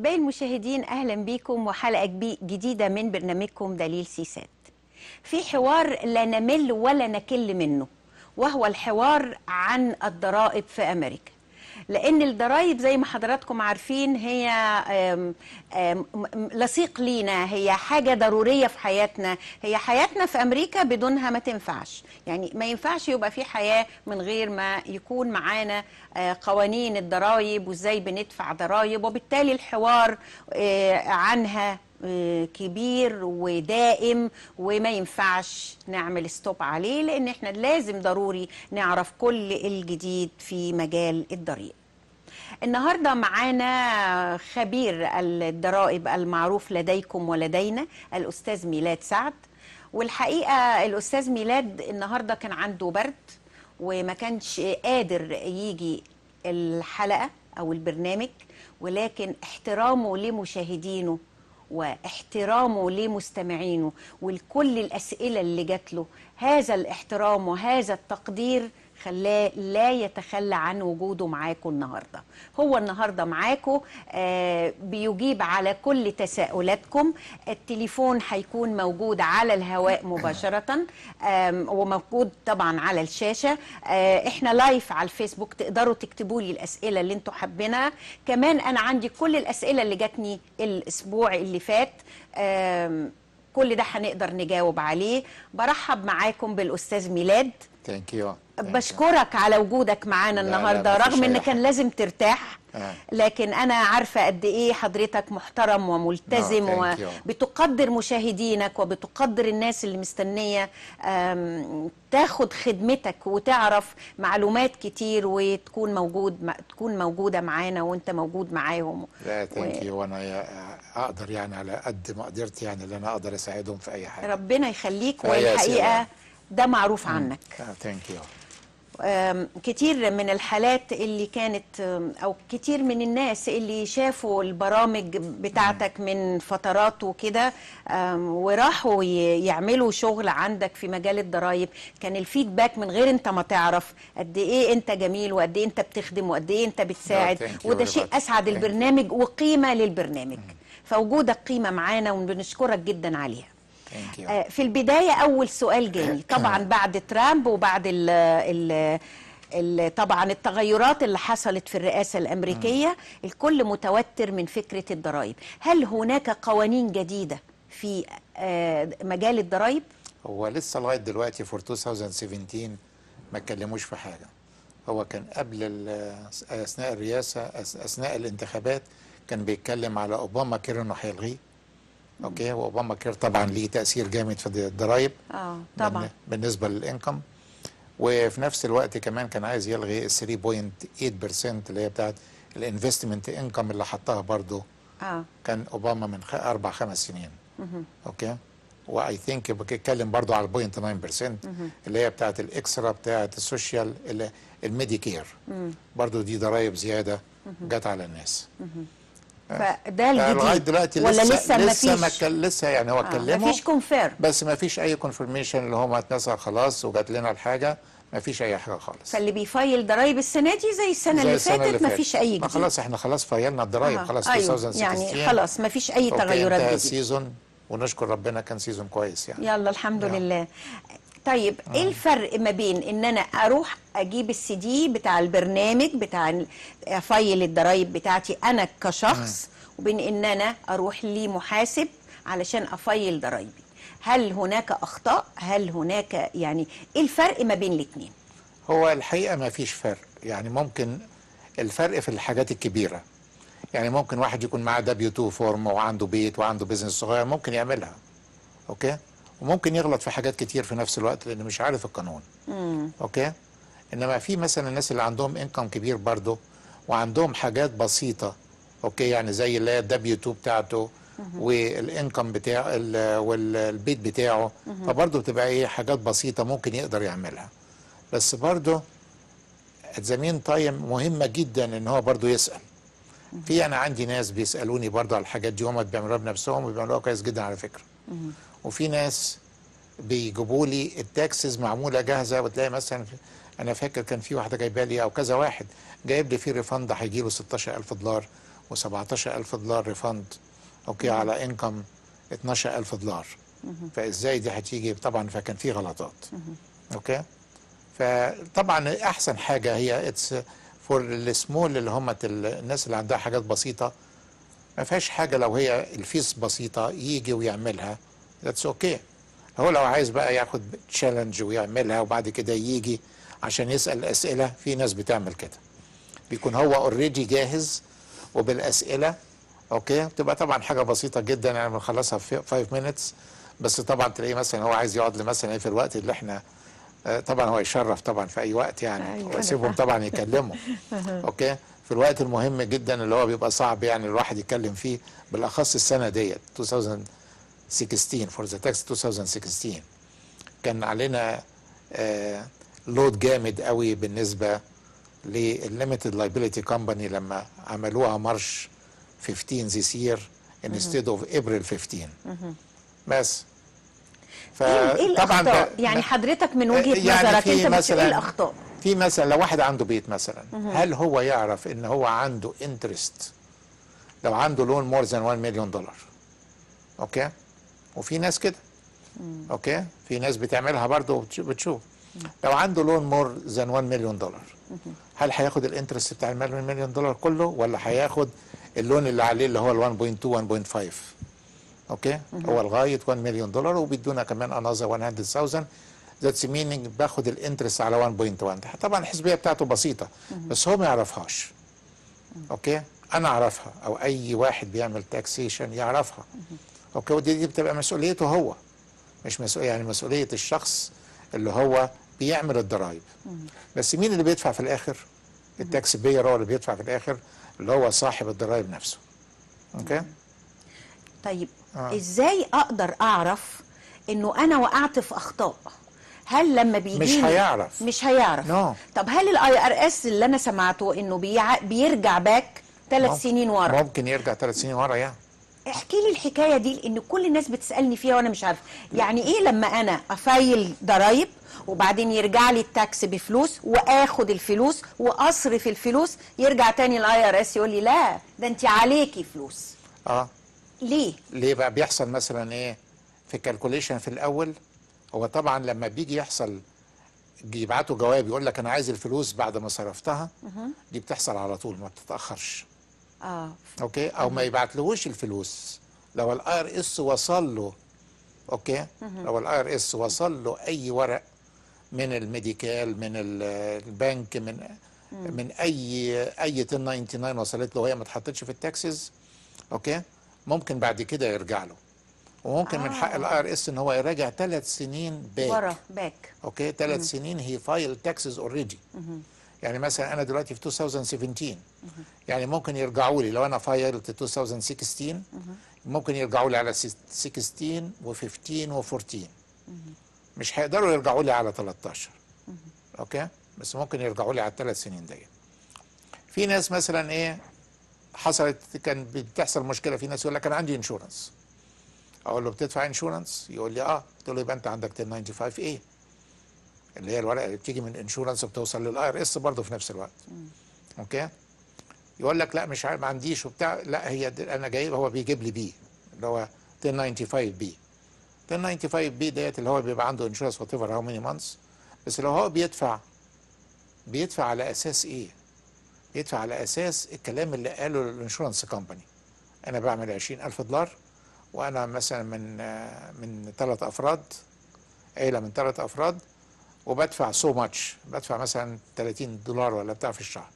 أحبائي المشاهدين، أهلا بكم وحلقة جديدة من برنامجكم دليل سيسات. في حوار لا نمل ولا نكل منه، وهو الحوار عن الضرائب في أمريكا، لأن الضرائب زي ما حضراتكم عارفين هي لصيق لينا، هي حاجة ضرورية في حياتنا، هي حياتنا في أمريكا بدونها ما تنفعش. يعني ما ينفعش يبقى في حياة من غير ما يكون معانا قوانين الضرائب وإزاي بندفع ضرائب، وبالتالي الحوار عنها كبير ودائم وما ينفعش نعمل ستوب عليه، لأن احنا لازم ضروري نعرف كل الجديد في مجال الضريبة. النهاردة معانا خبير الضرائب المعروف لديكم ولدينا، الأستاذ ميلاد سعد. والحقيقة الأستاذ ميلاد النهاردة كان عنده برد وما كانش قادر يجي الحلقة أو البرنامج، ولكن احترامه لمشاهدينه واحترامه لمستمعينه ولكل الأسئلة اللي جات له، هذا الاحترام وهذا التقدير خلاه لا يتخلى عن وجوده معاكم النهارده. هو النهارده معاكم بيجيب على كل تساؤلاتكم. التليفون هيكون موجود على الهواء مباشره وموجود طبعا على الشاشه. احنا لايف على الفيسبوك، تقدروا تكتبوا لي الاسئله اللي انتوا حابينها. كمان انا عندي كل الاسئله اللي جاتني الاسبوع اللي فات، كل ده هنقدر نجاوب عليه. برحب معاكم بالاستاذ ميلاد. ثانك يو، بشكرك على وجودك معانا النهارده، رغم ان كان لازم ترتاح، لكن انا عارفه قد ايه حضرتك محترم وملتزم وبتقدر مشاهدينك وبتقدر الناس اللي مستنيه تاخد خدمتك وتعرف معلومات كتير وتكون موجوده معانا وانت موجود معاهم. لا ثانك يو، وانا اقدر يعني على قد ما قدرت يعني اللي انا اقدر اساعدهم في اي حاجه. ربنا يخليك، والحقيقه ده معروف عنك. ثانك يو. كتير من الحالات اللي كانت أو كتير من الناس اللي شافوا البرامج بتاعتك من فترات وكده وراحوا يعملوا شغل عندك في مجال الضرايب، كان الفيدباك من غير انت ما تعرف قد ايه انت جميل وقد ايه انت بتخدم وقد ايه انت بتساعد، وده شيء اسعد البرنامج وقيمة للبرنامج. فوجودك قيمة معانا وبنشكرك جدا عليها. في البداية أول سؤال جالي طبعا بعد ترامب وبعد طبعا التغيرات اللي حصلت في الرئاسة الأمريكية، الكل متوتر من فكرة الضرائب. هل هناك قوانين جديدة في مجال الضرائب؟ هو لسه لغاية دلوقتي في 2017 ما اتكلموش في حاجة. هو كان قبل أثناء الرئاسة أثناء الانتخابات كان بيتكلم على أوباما كير إنه هيلغيه. اوكي، واوباما كير طبعا ليه تاثير جامد في الضرايب طبعا بالنسبه للانكم، وفي نفس الوقت كمان كان عايز يلغي 3.8% اللي هي بتاعت الانفستمنت انكم اللي حطها برضو كان اوباما من 4-5 سنين. اوكي، واي ثينك بيتكلم برضو على 0.9% اللي هي بتاعت الاكسترا بتاعت السوشيال الميديكير، برضو دي ضرايب زياده جت على الناس. فده الجديد لغايه دلوقتي ولا لسه يعني هو اتكلموا مفيش كونفيرم، بس مفيش اي كونفيرميشن اللي هم اتنسى خلاص وجات لنا الحاجه، مفيش اي حاجه خالص. فاللي بيفايل ضرايب السنه دي زي السنه اللي فاتت مفيش اي جديد. ما خلاص احنا خلاص فايلنا الضرايب خلاص 2016 يعني خلاص مفيش اي تغيرات جديده. سيزون ونشكر ربنا كان سيزون كويس يعني، يلا الحمد لله. طيب ايه الفرق ما بين ان انا اروح اجيب السي دي بتاع البرنامج بتاع فايل الضرايب بتاعتي انا كشخص، وبين ان انا اروح لمحاسب علشان افايل ضرايبي؟ هل هناك اخطاء؟ هل هناك يعني ايه الفرق ما بين الاثنين؟ هو الحقيقه ما فيش فرق، يعني ممكن الفرق في الحاجات الكبيره، يعني ممكن واحد يكون معاه W2 فورم وعنده بيت وعنده بيزنس صغير ممكن يعملها. اوكي، وممكن يغلط في حاجات كتير في نفس الوقت لأنه مش عارف القانون. اوكي، انما في مثلا الناس اللي عندهم انكم كبير برضه وعندهم حاجات بسيطه، اوكي، يعني زي اللي هي الدبليو 2 بتاعته والانكم بتاعه والبيت بتاعه، فبرضه بتبقى ايه حاجات بسيطه ممكن يقدر يعملها. بس برضه اتزمين تايم مهمه جدا ان هو برضه يسال. في انا عندي ناس بيسالوني برضه على الحاجات دي، هم بيعملوها بنفسهم وبيعملوها كويس جدا على فكره. وفي ناس بيجيبوا لي التاكسز معموله جاهزه، وتلاقي مثلا انا فاكر كان في واحده جايبه لي او كذا واحد جايب لي فيه ريفند هيجي له $16,000 و$17,000 ريفند اوكي على انكم $12,000. فازاي دي هتيجي؟ طبعا فكان في غلطات. اوكي فطبعا احسن حاجه هي اتس فور السمول اللي هم الناس اللي عندها حاجات بسيطه ما فيهاش حاجه، لو هي الفيس بسيطه يجي ويعملها ذاتس اوكي. هو لو عايز بقى ياخد تشالنج ويعملها وبعد كده يجي عشان يسال اسئله، في ناس بتعمل كده بيكون هو اوريدي جاهز وبالاسئله اوكي، بتبقى طبعا حاجه بسيطه جدا يعني بنخلصها في 5 minutes. بس طبعا تلاقيه مثلا هو عايز يقعد مثلا في الوقت اللي احنا طبعا هو يشرف طبعا في اي وقت يعني واسيبهم طبعا يكلموا اوكي في الوقت المهم جدا اللي هو بيبقى صعب يعني الواحد يتكلم فيه، بالاخص السنه ديت 2016 فور ذا تاكس 2016 كان علينا لود جامد قوي بالنسبه للليميتد لايبيليتي كومباني لما عملوها مارش 15 ذيس يير انستيد اوف ابريل 15. بس فطبعا يعني حضرتك من وجهه يعني نظرك انت بتشوف ايه الاخطاء؟ في مثلا لو واحد عنده بيت مثلا هل هو يعرف ان هو عنده انترست لو عنده لون مور ذان $1 مليون؟ اوكي وفي ناس كده اوكي في ناس بتعملها برضه بتشوف لو عنده لون مور ذان $1 مليون هل هياخد الانترست بتاع $1 مليون كله ولا هياخد اللون اللي عليه اللي هو ال 1.2 1.5 اوكي هو لغايه $1 مليون وبيدونا كمان اناظر 100,000 ذاتس مينينج باخد الانترست على 1.1. طبعا الحسبيه بتاعته بسيطه بس هو ما يعرفهاش اوكي انا اعرفها او اي واحد بيعمل تاكسيشن يعرفها اوكي ودي بتبقى مسؤوليته هو مش مسؤوليه يعني مسؤوليه الشخص اللي هو بيعمل الضرايب. بس مين اللي بيدفع في الاخر؟ التاكس باير هو اللي بيدفع في الاخر اللي هو صاحب الضرايب نفسه. اوكي؟ طيب ازاي اقدر اعرف انه انا وقعت في اخطاء؟ هل لما بيجيني مش هيعرف no. طب هل الIRS اللي انا سمعته انه بيرجع باك 3 سنين ورا؟ ممكن يرجع 3 سنين ورا يعني. احكي لي الحكايه دي لان كل الناس بتسالني فيها وانا مش عارفه، يعني ايه لما انا افايل ضرايب وبعدين يرجع لي التاكس بفلوس واخد الفلوس واصرف الفلوس يرجع تاني الIRS يقول لي لا ده انت عليكي فلوس. ليه بقى بيحصل مثلا ايه في الكالكوليشن في الاول؟ هو طبعا لما بيجي يحصل يبعتوا جواب يقول لك انا عايز الفلوس بعد ما صرفتها دي بتحصل على طول ما بتتاخرش. اوكي او ما يبعتلهوش الفلوس لو الIRS وصل له اوكي لو الIRS وصل له اي ورق من الميديكال من البنك من اي 1099 وصلت له وهي ما اتحطتش في التاكسز اوكي ممكن بعد كده يرجع له وممكن من حق الIRS ان هو يراجع 3 سنين باك اوكي 3 سنين هي فايل تاكسز اوريدي. يعني مثلا انا دلوقتي في 2017 يعني ممكن يرجعوا لي لو انا فايلت 2016 ممكن يرجعوا لي على 16 و15 و14 مش هيقدروا يرجعوا لي على 13 اوكي بس ممكن يرجعوا لي على ال3 سنين دي. في ناس مثلا ايه حصلت كان بتحصل مشكله في ناس يقول لك انا عندي انشورنس اقول له بتدفع انشورنس يقول لي قلت له يبقى انت عندك 1095 ايه اللي هي الورقه اللي بتيجي من انشورنس بتوصل للIRS برضه في نفس الوقت. اوكي يقول لك لا مش ما عنديش وبتاع لا هي انا جايب هو بيجيب لي بي اللي هو 1095 بي 1095 بي ديت اللي هو بيبقى عنده انشورنس وات ايفر هاو ماني مانثس. بس لو هو بيدفع على اساس ايه؟ بيدفع على اساس الكلام اللي قاله الانشورنس كومباني انا بعمل $20,000 وانا مثلا من 3 افراد عيله من 3 افراد وبدفع سو ماتش بدفع مثلا $30 ولا بتاع في الشهر.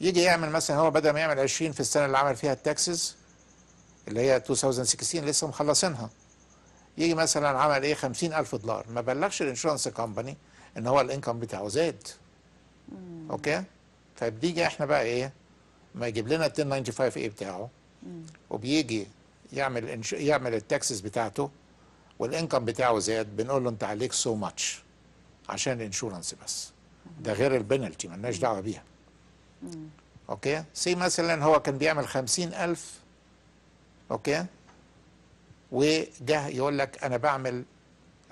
يجي يعمل مثلا هو بدل ما يعمل 20 في السنه اللي عمل فيها التاكسز اللي هي 2016 لسه مخلصينها يجي مثلا عمل ايه $50,000 ما بلغش الانشورنس كومباني ان هو الانكم بتاعه زاد. اوكي فبنيجي احنا بقى ايه ما يجيب لنا 1095 ايه بتاعه وبيجي يعمل التاكسز بتاعته والانكم بتاعه زاد بنقول له انت عليك سو ماتش عشان الانشورنس بس ده غير البنالتي مالناش دعوه بيها. اوكي سي مثلا هو كان بيعمل 50,000 اوكي وجه يقول لك انا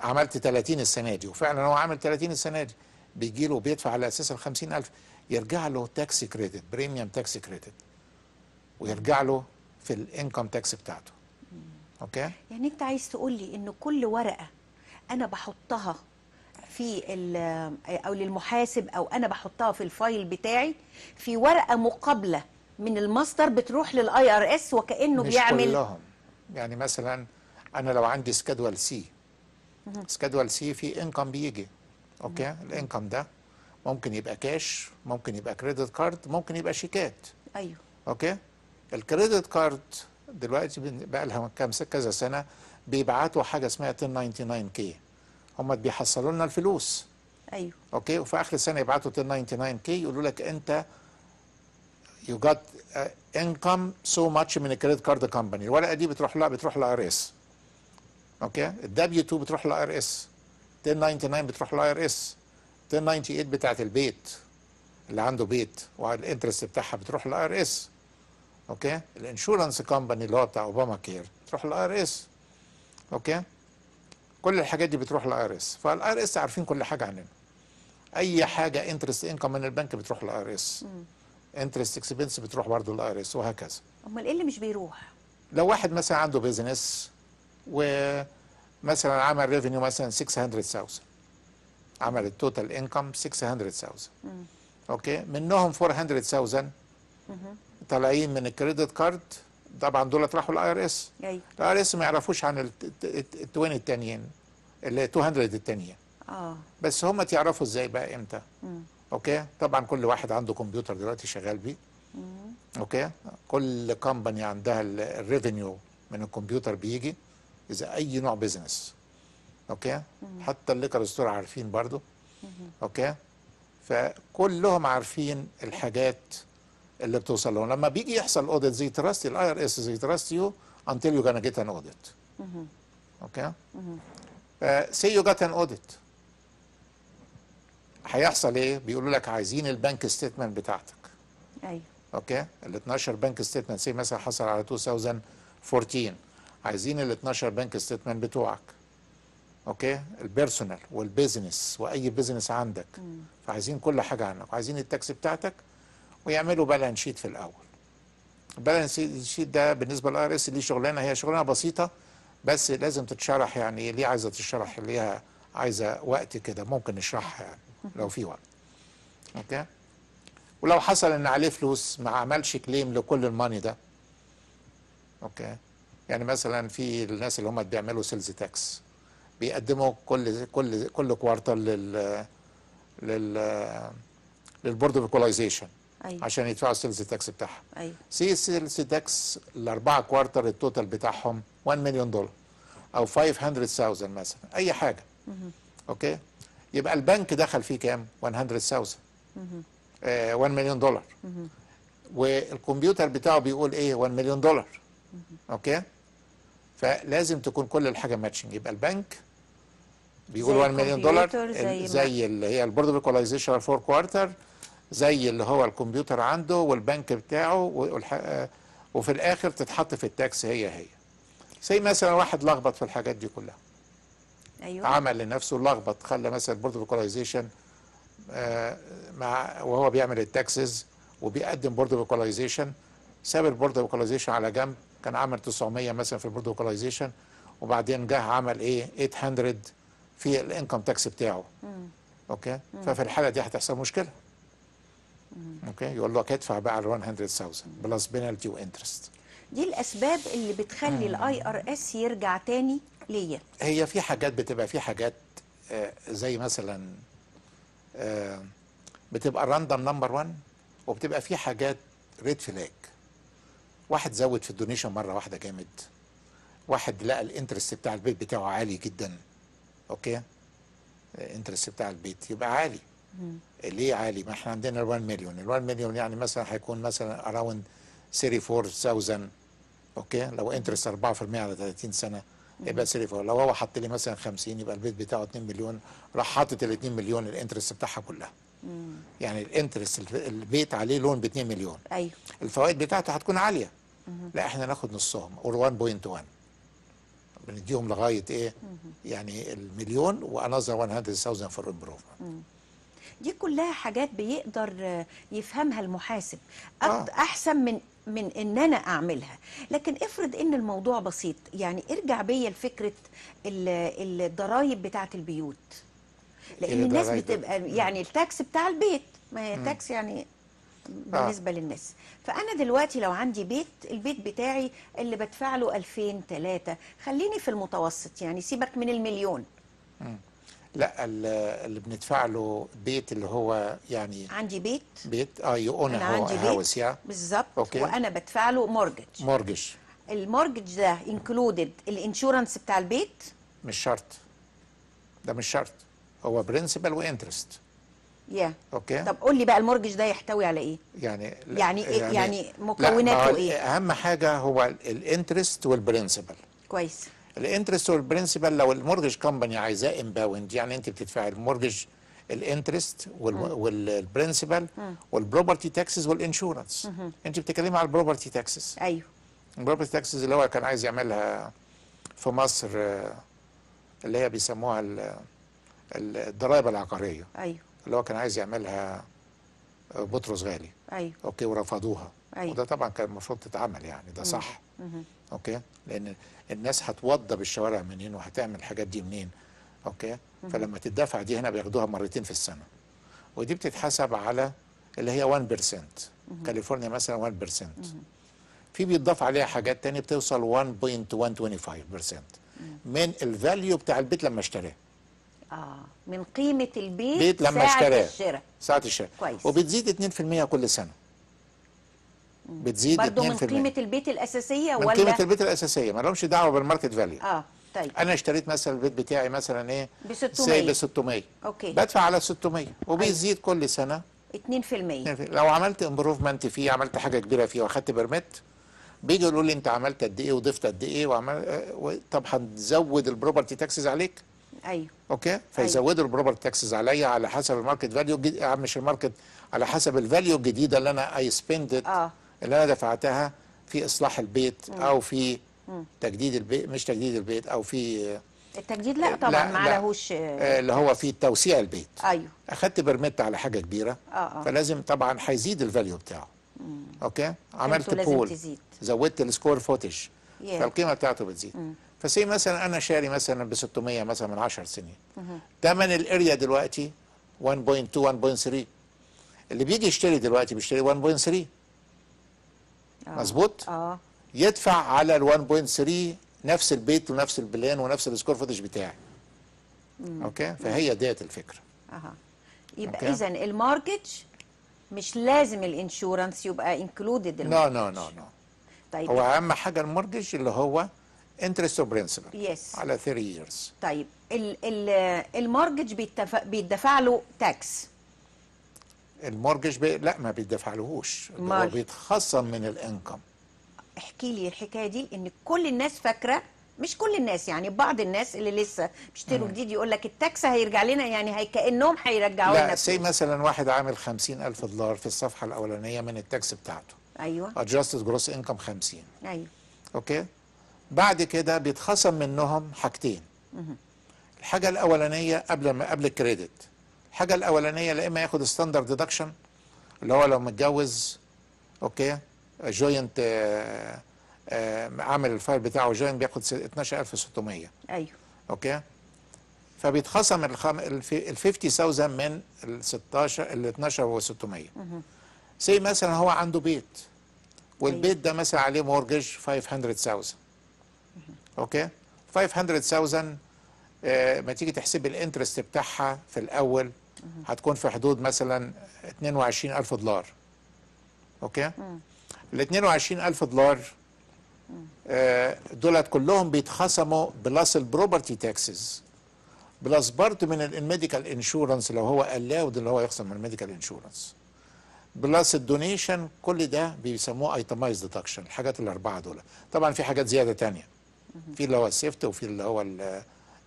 عملت 30 السنه دي وفعلا هو عامل 30 السنه دي بيجي له بيدفع على اساس ال 50,000 يرجع له تاكس كريدت بريميوم تاكس كريدت ويرجع له في الانكم تاكس بتاعته. اوكي؟ يعني انت عايز تقول لي ان كل ورقه انا بحطها في او للمحاسب او انا بحطها في الفايل بتاعي، في ورقه مقابله من المصدر بتروح للاي ار اس وكانه مش بيعمل كلهم. يعني مثلا انا لو عندي سكادول سي، سكادول سي في انكم بيجي، اوكي؟ الانكم ده ممكن يبقى كاش، ممكن يبقى كريدت كارد، ممكن يبقى شيكات. ايوه. اوكي؟ الكريدت كارد دلوقتي بقى لها كذا سنه بيبعتوا حاجه اسمها 1099 كي. هم بيحصلوا لنا الفلوس. ايوه. اوكي؟ وفي اخر السنه يبعتوا 1099 كي يقولوا لك انت يو جات انكم سو ماتش من الكريدت كارد كمباني، الورقه دي بتروح لار اس. اوكي؟ الدبليو 2 بتروح لار اس، 1099 بتروح لار اس، 1098 بتاعت البيت اللي عنده بيت والانترست بتاعها بتروح لار اس. اوكي؟ الانشورنس كمباني اللي هو بتاع اوباما كير بتروح لار اس. اوكي؟ كل الحاجات دي بتروح لار اس، فالار اس عارفين كل حاجه عننا. اي حاجه انترست انكم من البنك بتروح لار اس. انترست اكسبنس بتروح برضه للار اس وهكذا. امال ايه اللي مش بيروح؟ لو واحد مثلا عنده بيزنس ومثلا عمل ريفينيو مثلا 600,000، عمل التوتال انكم 600,000، اوكي؟ منهم 400,000 طالعين من الكريدت كارد، طبعا دولت راحوا للاي ار اس. الاي ار اس ما يعرفوش عن ال20 التانيين، ال 200 التانيين. بس هم تعرفوا ازاي بقى امتى؟ اوكي؟ طبعا كل واحد عنده كمبيوتر دلوقتي شغال بيه. اوكي؟ كل كمباني عندها الريفينيو من الكمبيوتر بيجي، اذا اي نوع بيزنس. اوكي؟ حتى الليكر ستور عارفين برضه. اوكي؟ فكلهم عارفين الحاجات اللي بتوصل لهم. لما بيجي يحصل اوديت زي تراست الاي ار اس، زي تراست يو انتل يو جانا جيت ان اوديت. اوكي؟ سي يو جات ان اوديت، هيحصل ايه؟ بيقولوا لك عايزين البنك ستيتمنت بتاعتك. ايوه. اوكي؟ ال 12 بنك ستيتمنت، سي مثلا حصل على 2014، عايزين ال 12 بنك ستيتمنت بتوعك. اوكي؟ البيرسونال والبيزنس واي بيزنس عندك. فعايزين كل حاجه عنك، وعايزين التاكس بتاعتك، ويعملوا بالانس شيت في الاول. البالانس شيت ده بالنسبه للاي ار اس ليه شغلانه، هي شغلانه بسيطه بس لازم تتشرح. يعني ليه عايزه تتشرح؟ ليها عايزه وقت كده، ممكن نشرحها يعني لو في وقت. اوكي؟ ولو حصل ان عليه فلوس ما عملش كليم لكل الماني ده. اوكي؟ يعني مثلا في الناس اللي هم بيعملوا سيلز تاكس بيقدموا كل كوارتر للبورد اوف ايكولايزيشن. أيوة. عشان يدفعوا السيلز تاكس بتاعهم. ايوه. سي السيلز تاكس الاربعه كوارتر التوتال بتاعهم $1,000,000 او 500,000 مثلا، اي حاجه. اوكي؟ يبقى البنك دخل فيه كام؟ 100,000. $1,000,000. والكمبيوتر بتاعه بيقول ايه؟ $1,000,000. اوكي؟ فلازم تكون كل الحاجه ماتشنج. يبقى البنك بيقول $1,000,000 زي اللي هي البورد اوف ايكولايزيشن فور كوارتر، زي اللي هو الكمبيوتر عنده والبنك بتاعه، وفي الاخر تتحط في التاكس هي. زي مثلا واحد لخبط في الحاجات دي كلها. ايوه. عمل لنفسه لخبط، خلى مثلا البورد اوف ايكولايزيشن مع وهو بيعمل التاكسز وبيقدم بورد اوف ايكولايزيشن، ساب البورد اوف ايكولايزيشن على جنب، كان عمل 900 مثلا في البورد اوف ايكولايزيشن، وبعدين جه عمل ايه؟ 800 في الانكم تاكس بتاعه. اوكي؟ ففي الحاله دي هتحصل مشكله. اوكي؟ يقول لك ادفع بقى على 100,000 بلس بينالتي وانترست. دي الاسباب اللي بتخلي الاي ار اس يرجع تاني ليا. هي في حاجات بتبقى، في حاجات زي مثلا بتبقى راندوم نمبر 1، وبتبقى في حاجات ريد فلاج. واحد زود في الدونيشن مره واحده جامد، واحد لقى الانترست بتاع البيت بتاعه عالي جدا. اوكي؟ الانترست بتاع البيت يبقى عالي. ليه عالي؟ ما احنا عندنا $1,000,000، $1,000,000 يعني مثلا هيكون مثلا اراوند 34,000. اوكي؟ لو انترست 4% على 30 سنه يبقى 34. لو هو حط لي مثلا 50 يبقى البيت بتاعه $2,000,000، راح حاطط ال $2,000,000 الانترست بتاعها كلها. يعني الانترست البيت عليه لون ب $2,000,000. ايوه. الفوائد بتاعته هتكون عاليه. لا احنا ناخد نصهم اور 1.1، بنديهم لغايه ايه؟ يعني $1,000,000 وانظر 100,000 فور امبروفمنت. دي كلها حاجات بيقدر يفهمها المحاسب احسن من من ان انا اعملها. لكن افرض ان الموضوع بسيط، يعني ارجع بيا لفكره الضرايب بتاعه البيوت، لان الناس بتبقى يعني التاكس بتاع البيت، ما هي تاكس يعني بالنسبه للناس. فانا دلوقتي لو عندي بيت، البيت بتاعي اللي بدفع له 2000 3، خليني في المتوسط، يعني سيبك من المليون. لا، اللي بندفع له بيت اللي هو يعني عندي بيت يو اون هاوس يا بالظبط، وانا بدفع له مورجج. المورجج ده انكلودد الانشورنس بتاع البيت؟ مش شرط، ده مش شرط، هو برنسبل وانترست. اوكي، طب قول لي بقى المورجج ده يحتوي على ايه؟ يعني مكوناته ايه؟ اهم حاجه هو الانترست والبرنسبل. كويس. الانترست والبرنسبل لو المورجج كومباني عايزاه امباوند، يعني انت بتدفعي المورجج، الانترست والبرنسبل والبروبرتي تاكسز والانشورنس. انت بتتكلمي على البروبرتي تاكسز. ايوه، البروبرتي تاكسز اللي هو كان عايز يعملها في مصر، اللي هي بيسموها الضرايب العقاريه. ايوه، اللي هو كان عايز يعملها بطرس غالي. ايوه، اوكي، ورفضوها. ايوه، وده طبعا كان المفروض تتعمل، يعني ده صح. اوكي، لان الناس هتوضب الشوارع منين وهتعمل الحاجات دي منين؟ اوكي، فلما تدفع دي هنا بياخدوها مرتين في السنه، ودي بتتحسب على اللي هي 1%. كاليفورنيا مثلا 1%، في بيتضاف عليها حاجات تانية بتوصل 1.125% من الفاليو بتاع البيت لما اشتراه. من قيمه البيت لما اشتراه ساعه الشراء. كويس. وبتزيد 2% كل سنه، بتزيد 2% برضه من قيمه البيت الاساسيه، ولا من قيمه البيت الاساسيه، ما لهمش دعوه بالماركت فاليو. طيب، انا اشتريت مثلا البيت بتاعي مثلا ايه ب 600، ب 600، اوكي، بدفع على 600 وبيزيد كل سنه 2%. لو عملت امبروفمنت فيه، عملت حاجه كبيره فيه واخدت برميت، بيجي يقولوا لي انت عملت قد ايه وضفت قد ايه طب هنزود البروبرتي تاكسز عليك. ايوه، اوكي، فيزودوا البروبرتي تاكسز عليا على حسب الماركت فاليو، مش الماركت، على حسب الفاليو الجديده اللي انا اي سبندت، اللي انا دفعتها في اصلاح البيت او في تجديد البيت، مش تجديد البيت، او في التجديد، لا طبعا ما عليهوش، اللي هو في توسيع البيت. ايوه، اخدت برميت على حاجه كبيره، فلازم طبعا هيزيد الفاليو بتاعه. اوكي، عملت بول، زودت السكور فوتج، فالقيمه بتاعته بتزيد. فسي مثلا انا شاري مثلا ب 600 مثلا من 10 سنين، ثمن الاريا دلوقتي 1.2 1.3، اللي بيجي يشتري دلوقتي بيشتري 1.3، مظبوط؟ يدفع على ال 1.3 نفس البيت ونفس البلان ونفس السكور فوتج بتاعي. اوكي، فهي ديت الفكره. يبقى اذا الماركج مش لازم الانشورنس يبقى انكلودد. لا لا لا لا، طيب، هو اهم حاجه الماركج اللي هو انترست وبرنسبل. يس، على 3 years. طيب، المارجج بيدفع له تاكس؟ المارجج لا، ما بيدفعلهوش، هو بيتخصم من الانكم. احكي لي الحكايه دي، ان كل الناس فاكره، مش كل الناس يعني، بعض الناس اللي لسه بيشتروا جديد يقول لك التاكس هيرجع لنا، يعني كانهم هيرجعوا لنا. لا، سي مثلا واحد عامل 50,000 دولار في الصفحه الاولانيه من التاكس بتاعته. ايوه، ادجستد جروس انكم 50. ايوه، اوكي، بعد كده بيتخصم منهم حاجتين. الحاجه الاولانيه قبل الكريدت، الحاجه الاولانيه لا اما ياخد ستاندرد ديدكشن، اللي هو لو متجوز، اوكي، جوينت، عامل الفايل بتاعه جوينت، بياخد 12,600. ايوه، اوكي، فبيتخصم ال 50,000 من ال 16 ال 12,600. سي مثلا هو عنده بيت، والبيت ده مثلا عليه مورجج 500,000. اوكي، 500,000 ما تيجي تحسب الانترست بتاعها في الاول هتكون في حدود مثلا 22,000 دولار. اوكي، ال 22,000 دولار دولت كلهم بيتخصموا، بلس البروبرتي تاكسز، بلس برضه من الميديكال انشورنس لو هو الاود اللي هو يخصم من الميديكال انشورنس، بلس الدونيشن، كل ده بيسموه ايتمايز ديدكشن، الحاجات الاربعه دول. طبعا في حاجات زياده ثانيه، في اللي هو السيفت، وفي اللي هو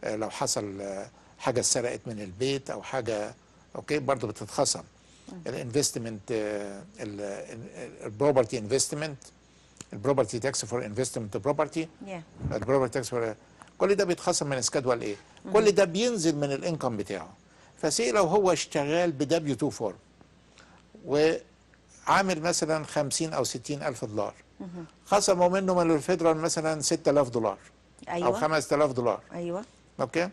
لو حصل حاجه اتسرقت من البيت او حاجه، اوكي، برضه بتتخصم. الانفستمنت، البروبرتي انفستمنت، البروبرتي تاكس فور انفستمنت بروبرتي، البروبرتي تاكس فور، كل ده بيتخصم من السكادول ايه، كل ده بينزل من الانكم بتاعه. فسي لو هو اشتغال بدبليو 2 فورم، و عامل مثلا 50 أو 60 ألف دولار، خصموا منه من الفيدرال مثلا 6000 دولار أيوة. أو 5000 دولار أيوة. أوكي؟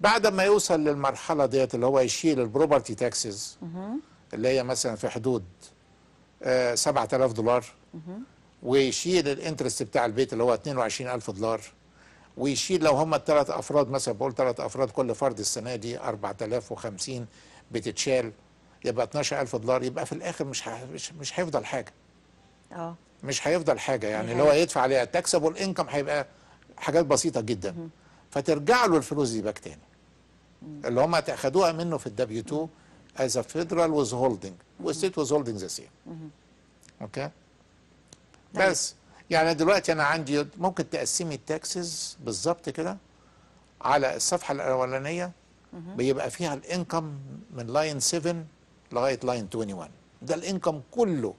بعد ما يوصل للمرحلة ديت اللي هو يشيل البروبرتي تاكسز اللي هي مثلا في حدود 7000 دولار ويشيل الانترست بتاع البيت اللي هو 22000 دولار ويشيل لو هم الثلاث أفراد مثلا، بقول ثلاث أفراد كل فرد السنة دي 4050 بتتشال، يبقى 12000 دولار. يبقى في الآخر مش هيفضل حاجة. مش هيفضل حاجة يعني اللي هو يدفع عليها التاكسبل انكم هيبقى حاجات بسيطة جدا. فترجع له الفلوس دي باك تاني اللي هم تأخدوها منه في الدبليو 2 از فيدرال ويز هولدنج والستيت ويز هولدنج ذا سيم. اوكي؟ بس يعني دلوقتي انا عندي ممكن تقسمي التاكسز بالظبط كده على الصفحه الاولانيه بيبقى فيها الانكم من لاين 7 لغايه لاين 21. ده الانكم كله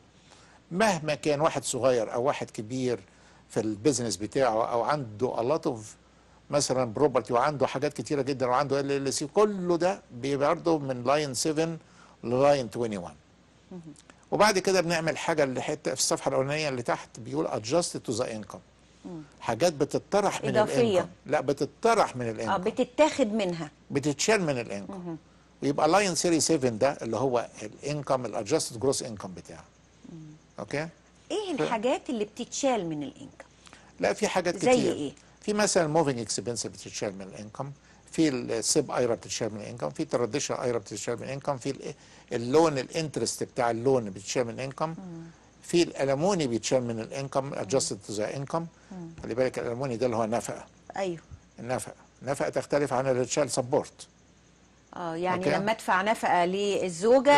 مهما كان واحد صغير او واحد كبير في البيزنس بتاعه او عنده الاتوف مثلا بروبرتي وعنده حاجات كتيره جدا وعنده LLC، كله ده برضه من لاين 7 للاين 21. وبعد كده بنعمل حاجه اللي حته في الصفحه الاولانيه اللي تحت بيقول ادجستد تو ذا انكم، حاجات بتطرح من الانكم، لا بتطرح من الانكم بتتاخد منها، بتتشال من الانكم. ويبقى لاين سيري 7 ده اللي هو الانكم الادجستد جروس انكم بتاعه. اوكي؟ ايه الحاجات اللي بتتشال من الانكم؟ لا في حاجات كتير. زي ايه؟ في مثلا موفينج اكسبنس بتتشال من الانكم، في السيب ايرا بتتشال من الانكم، في التراديشنال ايرا بتتشال من الانكم، في اللون الانترست بتاع اللون بتتشال من الانكم، في الالموني بيتشال من الانكم ادجستد تو ذا انكم. خلي بالك الالموني ده اللي هو نفقه. ايوه النفقه، النفقه تختلف عن الريتشال سبورت. يعني أوكي. لما ادفع نفقه للزوجه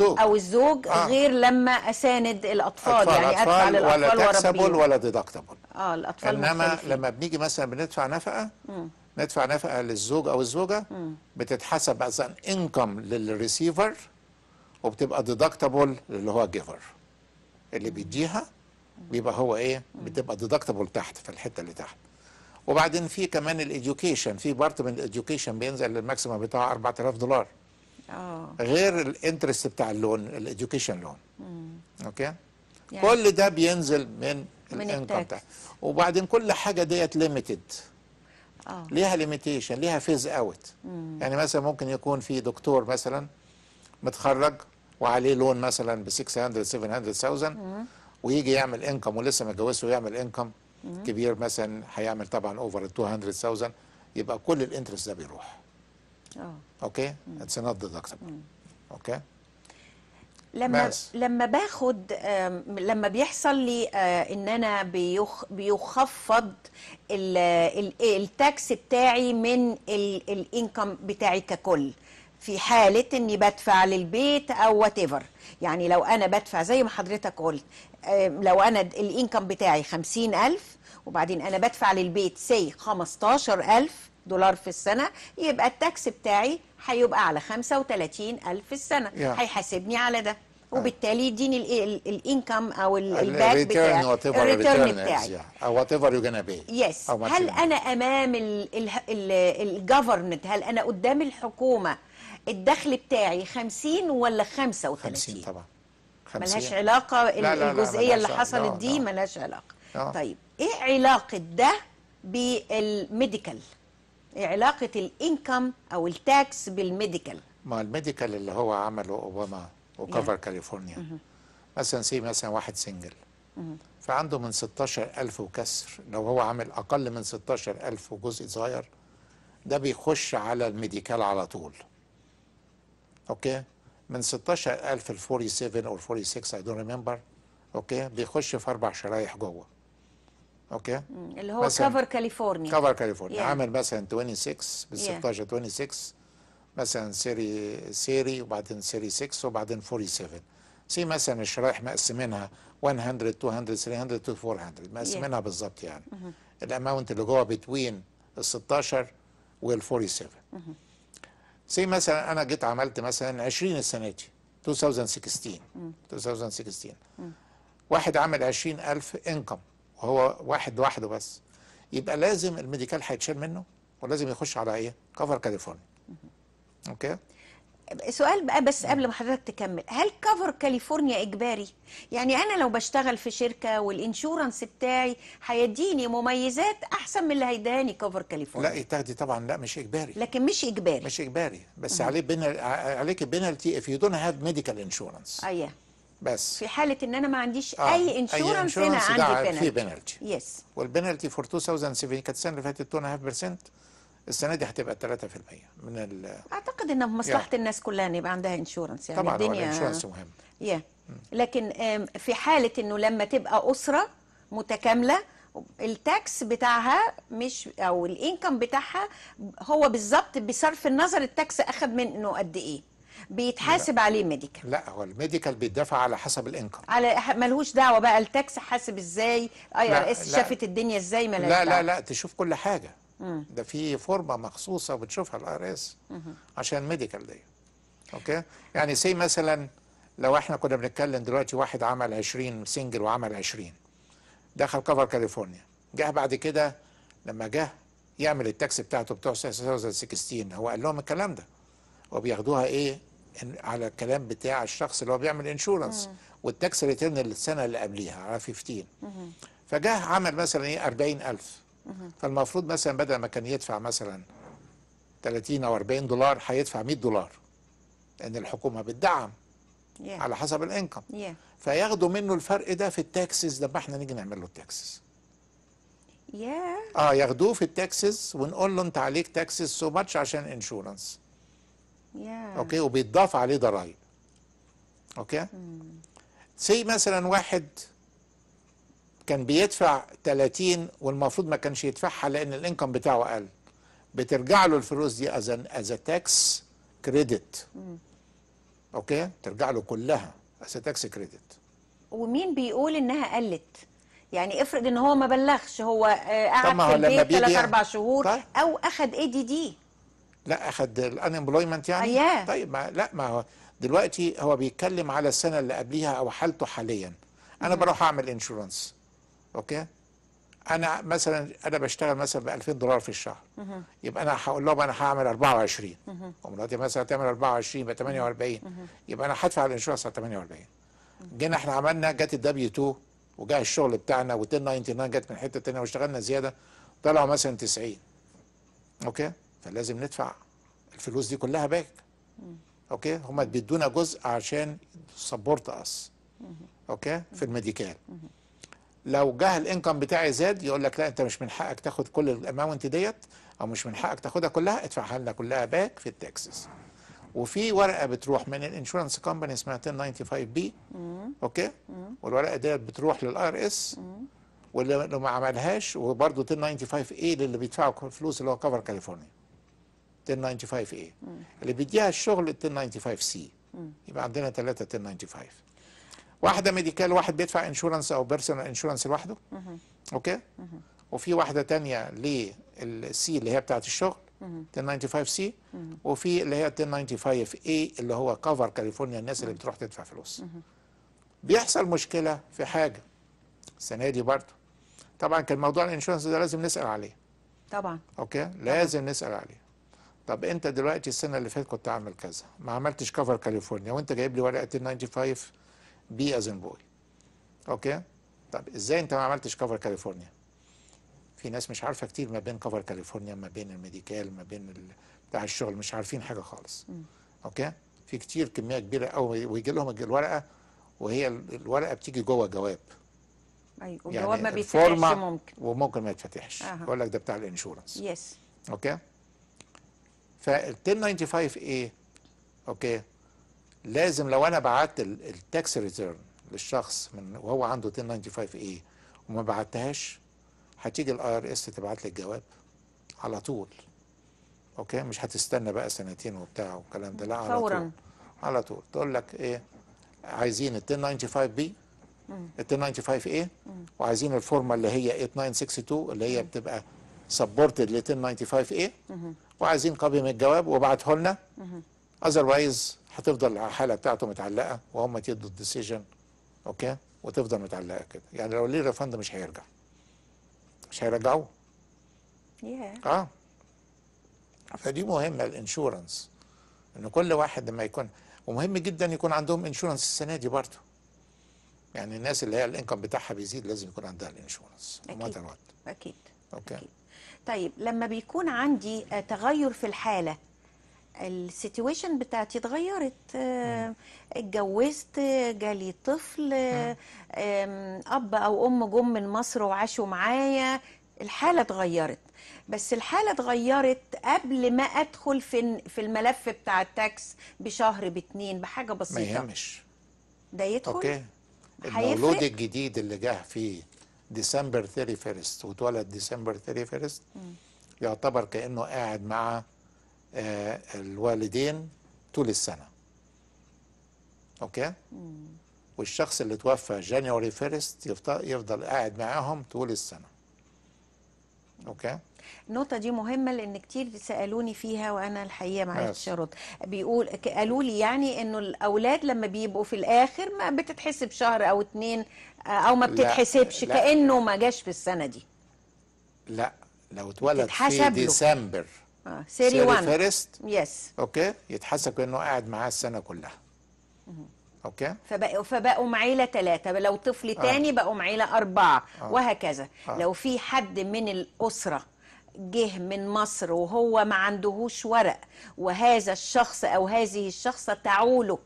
او الزوج غير لما اساند الاطفال، يعني ادفع للاطفال ولا تاكسبل ولا ديدكتبل. الاطفال انما مختلفين. لما بنيجي مثلا بندفع نفقه للزوج او الزوجه بتتحسب مثلا انكم للريسيفر وبتبقى ديدكتبل اللي هو جيفر اللي بيديها، بيبقى هو ايه بتبقى ديدكتبل تحت في الحته اللي تحت. وبعدين في كمان الاديوكيشن، في بارت من الاديوكيشن بينزل للماكسيمم بتاعه 4000 دولار غير الانترست بتاع اللون الاديوكيشن لون. اوكي يعني كل ده بينزل من الانكم بتاعه. وبعدين كل حاجه ديت ليميتد، ليها ليميتيشن، ليها فيز اوت. يعني مثلا ممكن يكون في دكتور مثلا متخرج وعليه لون مثلا ب 600 700000 ويجي يعمل انكم ولسه ما اتجوزش ويعمل انكم كبير مثلا، هيعمل طبعا اوفر 200000، يبقى كل الانترست ده بيروح. اوكي اتس نوت ديدكتبل. اوكي لما باخد لما بيحصل لي ان انا بيخفض التاكس بتاعي من الانكم بتاعي ككل، في حاله اني بدفع للبيت او وات ايفر. يعني لو انا بدفع زي ما حضرتك قلت، لو انا الانكم بتاعي 50000 وبعدين انا بدفع للبيت سي 15000 دولار في السنه، يبقى التاكس بتاعي هيبقى على 35000 في السنه. هيحاسبني على ده وبالتالي يديني الانكم او الباك بتاعي الريتيرن بتاعي او وات ايفر يو جونا بي. يس. هل انا امام الجفرمنت، هل انا قدام الحكومه الدخل بتاعي 50 ولا 35؟ 50 طبعا. ملهاش علاقة. لا لا الجزئية لا اللي حصلت لا دي ملهاش علاقة. طيب ايه علاقة ده بالميديكال؟ ايه علاقة الانكم او التاكس بالميديكال؟ ما الميديكال اللي هو عمله اوباما وكفر كاليفورنيا مثلا، مثلا واحد سنجل فعنده من 16000 وكسر، لو هو عامل اقل من 16000 وجزء صغير ده بيخش على الميديكال على طول. اوكي من 16000 ل 47 او 46 اي دونت ريمبر. اوكي بيخش في 4 شرايح جوه. اوكي اللي هو كفر كاليفورنيا. كفر كاليفورنيا عامل مثلا 26 ب 16 26 مثلا سيري وبعدين سيري 6 وبعدين 47 سي مثلا. الشرايح مقسمينها 100 200 300 to 400 مقسمينها بالظبط. يعني الاماونت اللي جوه بين ال 16 وال 47 زي مثلا انا جيت عملت مثلا 20 السنه دي 2016 واحد عمل 20000 انكم وهو واحد لوحده بس، يبقى لازم الميديكال هيتشال منه ولازم يخش على ايه؟ كفر كاليفورنيا. اوكي سؤال بقى بس قبل ما حضرتك تكمل، هل كفر كاليفورنيا اجباري؟ يعني انا لو بشتغل في شركه والانشورنس بتاعي هيديني مميزات احسن من اللي هيديهاني كفر كاليفورنيا؟ لا تاخدي طبعا، لا مش اجباري، لكن مش اجباري بس عليك بينالتي if you don't have medical insurance. ايوه بس في حاله ان انا ما عنديش اي انشورنس هنا عندي بينالتي. يس والبينالتي فور 2007 كانت السنه اللي فاتت 2.5%، السنه دي هتبقى 3% من اعتقد ان بمصلحه الناس كلها ان يبقى عندها انشورنس. يعني طبعا الدنيا الانشورنس مهم لكن في حاله انه لما تبقى اسره متكامله التاكس بتاعها مش او الانكم بتاعها هو بالظبط بصرف النظر التاكس اخذ منه قد ايه بيتحاسب عليه ميديكال. لا هو الميديكال بيدفع على حسب الانكم، على ملهوش دعوه بقى التاكس حاسب ازاي، IRS شافت الدنيا ازاي، مالهاش دعوه. لا تشوف كل حاجه، ده في فورمه مخصوصه بتشوفها الIRS عشان الميديكال دي. اوكي يعني زي مثلا لو احنا كنا بنتكلم دلوقتي واحد عمل 20 سنجل وعمل 20 دخل كفر كاليفورنيا، جه بعد كده لما جه يعمل التاكس بتاعته بتوع 2016 هو قال لهم الكلام ده وبياخدوها ايه على الكلام بتاع الشخص اللي هو بيعمل انشورنس والتاكس ريتيرن السنه اللي قبليها على 15. فجه عمل مثلا ايه 40,000، فالمفروض مثلا بدل ما كان يدفع مثلا 30 او 40 دولار هيدفع 100 دولار، لان الحكومه بتدعم على حسب الانكم. فياخدوا منه الفرق ده في التاكسز لما احنا نيجي نعمل له التاكسز. ياخدوه في التاكسز ونقول له انت عليك تاكسز سو ماتش عشان انشورنس. اوكي وبيتضاف عليه ضرائب. اوكي زي مثلا واحد كان بيدفع 30 والمفروض ما كانش يدفعها لان الانكم بتاعه قل، بترجع له الفلوس دي از تاكس كريدت. اوكي ترجع له كلها از تاكس كريدت. ومين بيقول انها قلت؟ يعني افرض ان هو ما بلغش، هو قعد في البيت 3-4 شهور طيب. او اخد ADD. لا اخد الانمبلويمنت يعني. طيب ما هو دلوقتي هو بيتكلم على السنه اللي قبليها او حالته حاليا. انا بروح اعمل انشورنس. اوكي انا مثلا بشتغل مثلا ب 2000 دولار في الشهر، يبقى انا هقول لهم انا هعمل 24 ومراتي مثلا هتعمل 24 ب 48، يبقى انا هدفع الانشورنس على 48. جينا احنا عملنا جت الدبليو 2 وجاء الشغل بتاعنا و1099 جت من حته ثانيه واشتغلنا زياده طلعوا مثلا 90. اوكي فلازم ندفع الفلوس دي كلها باك. اوكي هم بيدونا جزء عشان سبورت اس. اوكي في الميديكال لو جه الانكم بتاعي زاد يقول لك لا انت مش من حقك تاخد كل الاماونت ديت او مش من حقك تاخدها كلها، ادفعها لنا كلها باك في التاكسس. وفي ورقه بتروح من الانشورنس كومباني اسمها 1095 بي. اوكي والورقه ديت بتروح للIRS واللي ما عملهاش، وبرده 1095 اي للي بيدفعوا فلوس اللي هو كفر كاليفورنيا. 1095 اي اللي بيديها الشغل 1095 سي. يبقى عندنا 3 1095، واحده ميديكال، واحد بيدفع انشورنس او بيرسونال انشورنس لوحده. اوكي وفي واحده ثانيه للسي اللي هي بتاعه الشغل 1095 سي، وفي اللي هي 1095 اي اللي هو كفر كاليفورنيا الناس اللي بتروح تدفع فلوس. بيحصل مشكله في حاجه السنه دي برضه طبعا، كان موضوع الانشورنس ده لازم نسال عليه طبعا. اوكي لازم نسال عليه. طب انت دلوقتي السنه اللي فاتت كنت عامل كذا ما عملتش كفر كاليفورنيا وانت جايب لي ورقه 1095 بي از ان بوي. اوكي طب ازاي انت ما عملتش كفر كاليفورنيا؟ في ناس مش عارفه كتير ما بين كفر كاليفورنيا ما بين الميديكال ما بين بتاع الشغل، مش عارفين حاجه خالص. اوكي في كتير كميه كبيره قوي ويجي لهم الورقه وهي الورقه بتيجي جوه جواب. ايوه والجواب يعني ما بيتفتحش وممكن ما يتفتحش. بقول لك ده بتاع الانشورنس. يس اوكي ف 1095 ايه اوكي لازم لو انا بعت التاكس ريتيرن للشخص من وهو عنده 1095 ايه وما بعتهاش هتيجي الIRS تبعت لي الجواب على طول. اوكي مش هتستنى بقى سنتين وبتاع والكلام ده، لا على طول فورا على طول تقول لك ايه عايزين 1095 بي 1095 ايه وعايزين الفورمه اللي هي 8962 اللي هي بتبقى سبورتد ل 1095 ايه وعايزين كوبي من الجواب وابعته لنا اذروايز هتفضل الحاله بتاعته متعلقه وهم يدوا الديسيجن. اوكي وتفضل متعلقه كده يعني لو ليه ريفند مش هيرجع، مش هيرجعوه. فدي مهمه الانشورنس ان كل واحد لما يكون، ومهم جدا يكون عندهم انشورنس السنه دي برضه. يعني الناس اللي هي الانكم بتاعها بيزيد لازم يكون عندها الانشورنس. اكيد اكيد. اوكي أكيد. طيب لما بيكون عندي تغير في الحاله، السيتويشن بتاعتي اتغيرت، اتجوزت، جالي طفل، اب او ام جم من مصر وعاشوا معايا، الحاله اتغيرت. بس الحاله اتغيرت قبل ما ادخل في الملف بتاع التاكس بشهر باتنين بحاجه بسيطه، ما يهمش ده يدخل. اوكي، المولود الجديد اللي جه في ديسمبر 31 واتولد ديسمبر 31 يعتبر كانه قاعد مع الوالدين طول السنه. اوكي. والشخص اللي توفى جانيوري 1 يفضل قاعد معاهم طول السنه. اوكي. النقطة دي مهمة لأن كتير سألوني فيها وأنا الحقيقة معرفتش أرد. قالوا لي يعني إنه الأولاد لما بيبقوا في الآخر ما بتتحسب شهر أو اتنين أو ما بتتحسبش، لا كأنه ما جاش في السنة دي. لا، لو اتولد في ديسمبر سيري فيرست يس أوكي يتحسب كأنه قاعد معاه السنة كلها. اوكي. فبقوا معيله 3، لو طفل تاني بقوا معيله 4 وهكذا. لو في حد من الاسره جه من مصر وهو ما عندهوش ورق، وهذا الشخص او هذه الشخصه تعوله،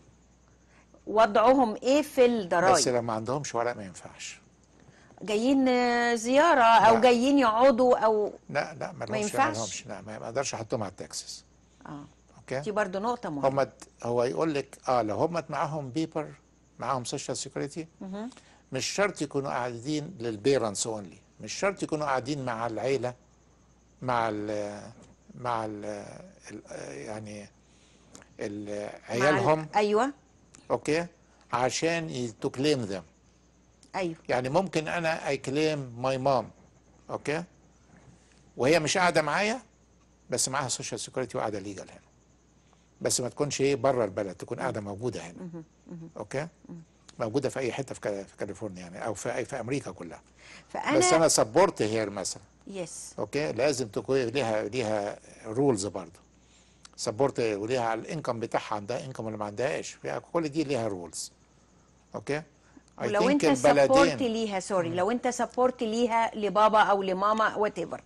وضعهم ايه في الضرايب؟ بس لو ما عندهمش ورق ما ينفعش. جايين زياره او لا، جايين يقعدوا او لا لا ما ينفعش، لا ما اقدرش احطهم على التاكسس. دي برضه نقطة مهمة. هو يقول لك لو هم معاهم بيبر، معاهم سوشيال سيكيورتي، مش شرط يكونوا قاعدين للبيرنتس اونلي، مش شرط يكونوا قاعدين مع العيلة، مع ال مع ال يعني عيالهم. ايوه. اوكي، عشان تو كليم ذم. ايوه. يعني ممكن انا اي كليم ماي مام، اوكي، وهي مش قاعدة معايا بس معاها سوشيال سيكيورتي وقاعدة ليجل هنا، بس ما تكونش ايه بره البلد، تكون قاعده موجوده هنا. اوكي، موجوده في اي حته في كاليفورنيا يعني، او في امريكا كلها. فأنا بس انا سبورت هير مثلا. يس. اوكي، لازم تكون ليها رولز برضه. سبورت وليها على الانكم بتاعها، عندها انكم ولا ما عندهاش، كل دي ليها رولز. اوكي. ولو انت سبورت ليها، سوري، لو انت سبورت ليها لبابا او لماما وات ايفر،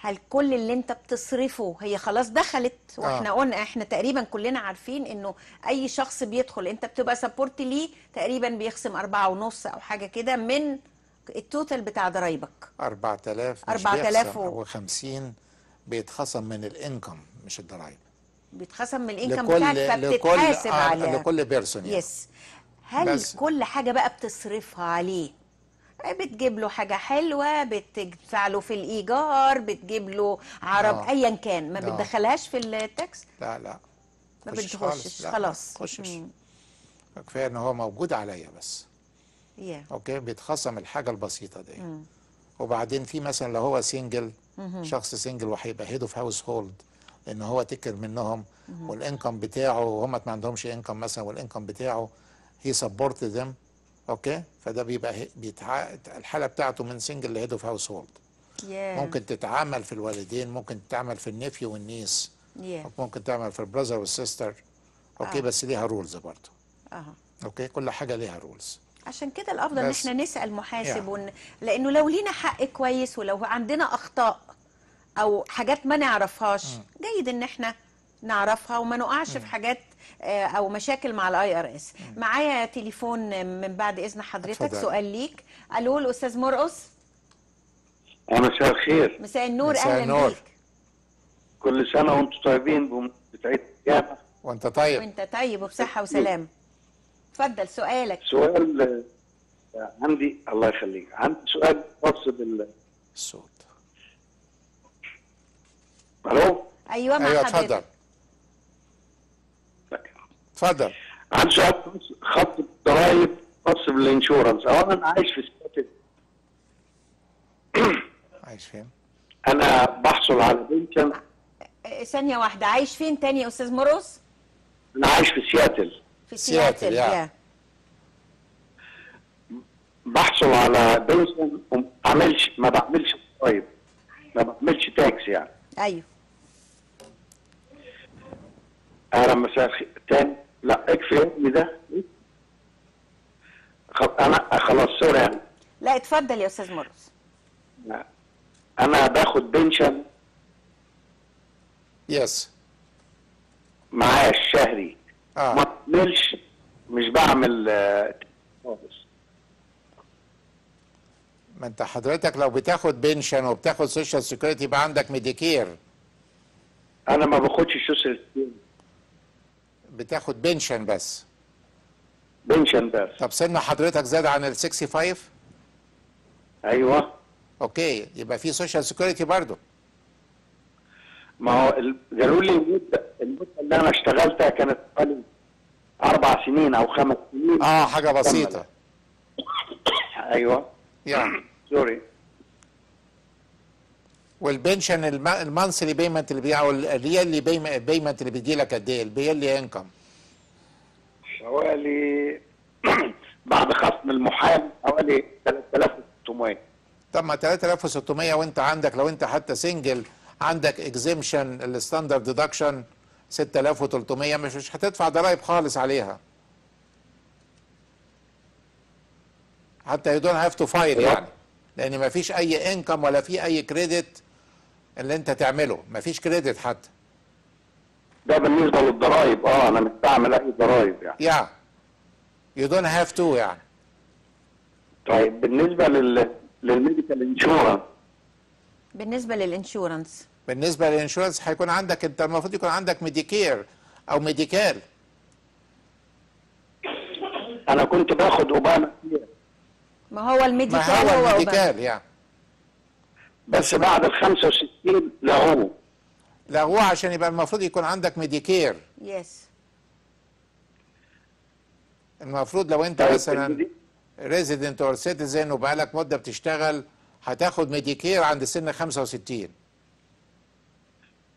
هل كل اللي انت بتصرفه هي خلاص دخلت؟ واحنا قلنا احنا تقريبا كلنا عارفين انه اي شخص بيدخل انت بتبقى سبورت ليه تقريبا بيخصم 4.5 او حاجه كده من التوتال بتاع ضرايبك. 4050 بيتخصم من الانكم مش الضرايب، بيتخصم من الانكم بتاعك، فبتتحاسب عليه لكل بيرسون. يس. هل كل حاجه بقى بتصرفها عليه، بتجيب له حاجة حلوة، بتدفع له في الإيجار، بتجيب له عرب، أيا كان، ما بتدخلهاش في التاكس؟ لا لا، ما بتخشش خلاص، كفاية إن هو موجود عليا بس. أوكي، بيتخصم الحاجة البسيطة دي. وبعدين في مثلا لو هو سنجل، شخص سنجل وهيبقى هيد أوف هاوس هولد، لأن هو تكر منهم والإنكم بتاعه، وهم ما عندهمش إنكم مثلا، والإنكم بتاعه هي سبورت ذم. اوكي، فده بيبقى الحاله بتاعته من سنجل لهيد اوف هاوس هولد. ممكن تتعامل في الوالدين، ممكن تتعامل في النيفيو والنيس، ممكن تعمل في البراذر والسيستر. اوكي. بس ليها رولز برضه. اوكي، كل حاجه ليها رولز. عشان كده الافضل ان احنا نسال محاسب، لانه لو لينا حق كويس، ولو عندنا اخطاء او حاجات ما نعرفهاش جيد ان احنا نعرفها وما نقعش في حاجات او مشاكل مع IRS. معايا تليفون من بعد اذن حضرتك. أتفضل. سؤال ليك. الو الاستاذ مرقص. مساء الخير. مساء النور. اهلا بيك. كل سنه وانتم طيبين بتعيد. وانت طيب. وانت طيب وبصحه وسلام. اتفضل سؤالك. سؤال عندي، الله يخليك، عندي سؤال خاص بالصوت. الو. ايوه مع حضرتك. اتفضل اتفضل. عن سؤال خط الضرايب خاص بالانشورنس. اولا عايش في سياتل. عايش فين؟ انا بحصل على بنشن. ثانية واحدة، عايش فين تاني يا استاذ مرقص؟ انا عايش في سياتل. في سياتل يعني. بحصل على بنشن وما بعملش ضرايب، ما بعملش تاكس يعني. ايوه. اهلا مساء الخير تاني. لا اكفي امي ده انا خلاص سوري يعني. لا اتفضل يا استاذ مرز. انا باخد بنشن يس معايا الشهري ما بعملش مش بعمل خالص. ما انت حضرتك لو بتاخد بنشن وبتاخد سوشيال سيكيورتي يبقى عندك ميديكير. انا ما باخدش سوشيال سيكيورتي، بتاخد بنشن بس. بنشن بس. طب سن حضرتك زاد عن ال 65؟ ايوه. اوكي يبقى في سوشيال سيكيورتي برضه. ما هو قالوا لي المده اللي انا اشتغلتها كانت حوالي 4 سنين او 5 سنين. حاجه بسيطه. ايوه يعني سوري. والبنشن المانسلي بيمنت اللي بيجي او الريالي بيمنت اللي بيجي لك قد ايه؟ الريالي انكم حوالي بعد خصم المحامي حوالي 3600. طب ما 3600 وانت عندك لو انت حتى سنجل عندك اكزيمشن الستاندرد ديدكشن 6300 مش هتدفع ضرايب خالص عليها. حتى يدون هاف تو فايل يعني لان ما فيش اي انكم ولا في اي كريدت اللي انت تعمله، ما فيش كريدت حتى. ده بالنسبه للضرايب. انا مش بعمل اي ضرايب يعني. يو دونت هاف تو يعني. طيب بالنسبه للميديكال انشورنس. بالنسبه للانشورنس هيكون عندك انت المفروض يكون عندك ميديكير او ميديكال. انا كنت باخد اوباما. ما هو الميديكال يعني. بس بعد ال 65 لغوه عشان يبقى المفروض يكون عندك ميديكير. يس. المفروض لو انت مثلا ريزيدنت اور سيتيزن وبقالك مده بتشتغل هتاخد ميديكير عند سن 65.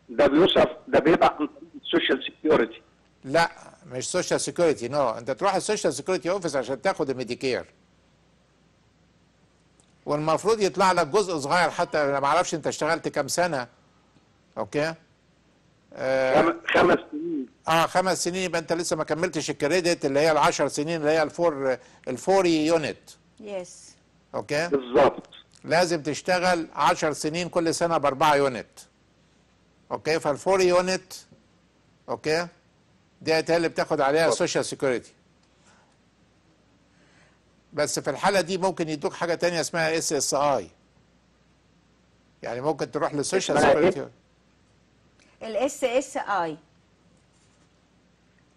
ده بيوصف ده بيبقى عن طريق السوشيال سيكيورتي. لا مش سوشيال سيكيورتي نو، انت تروح السوشيال سيكيورتي اوفيس عشان تاخد الميديكير. والمفروض يطلع لك جزء صغير حتى انا ما اعرفش انت اشتغلت كام سنه. اوكي 5 سنين. 5 سنين يبقى انت لسه ما كملتش الكريدت اللي هي ال10 سنين اللي هي الفوري يونت. يس. اوكي بالظبط. لازم تشتغل 10 سنين كل سنه ب4 يونت. اوكي فالفوري يونت اوكي دي اللي بتاخد عليها السوشيال سيكيورتي. بس في الحالة دي ممكن يدوك حاجة تانية اسمها SSI. يعني ممكن تروح للسوشيال سيكيورتي. SSI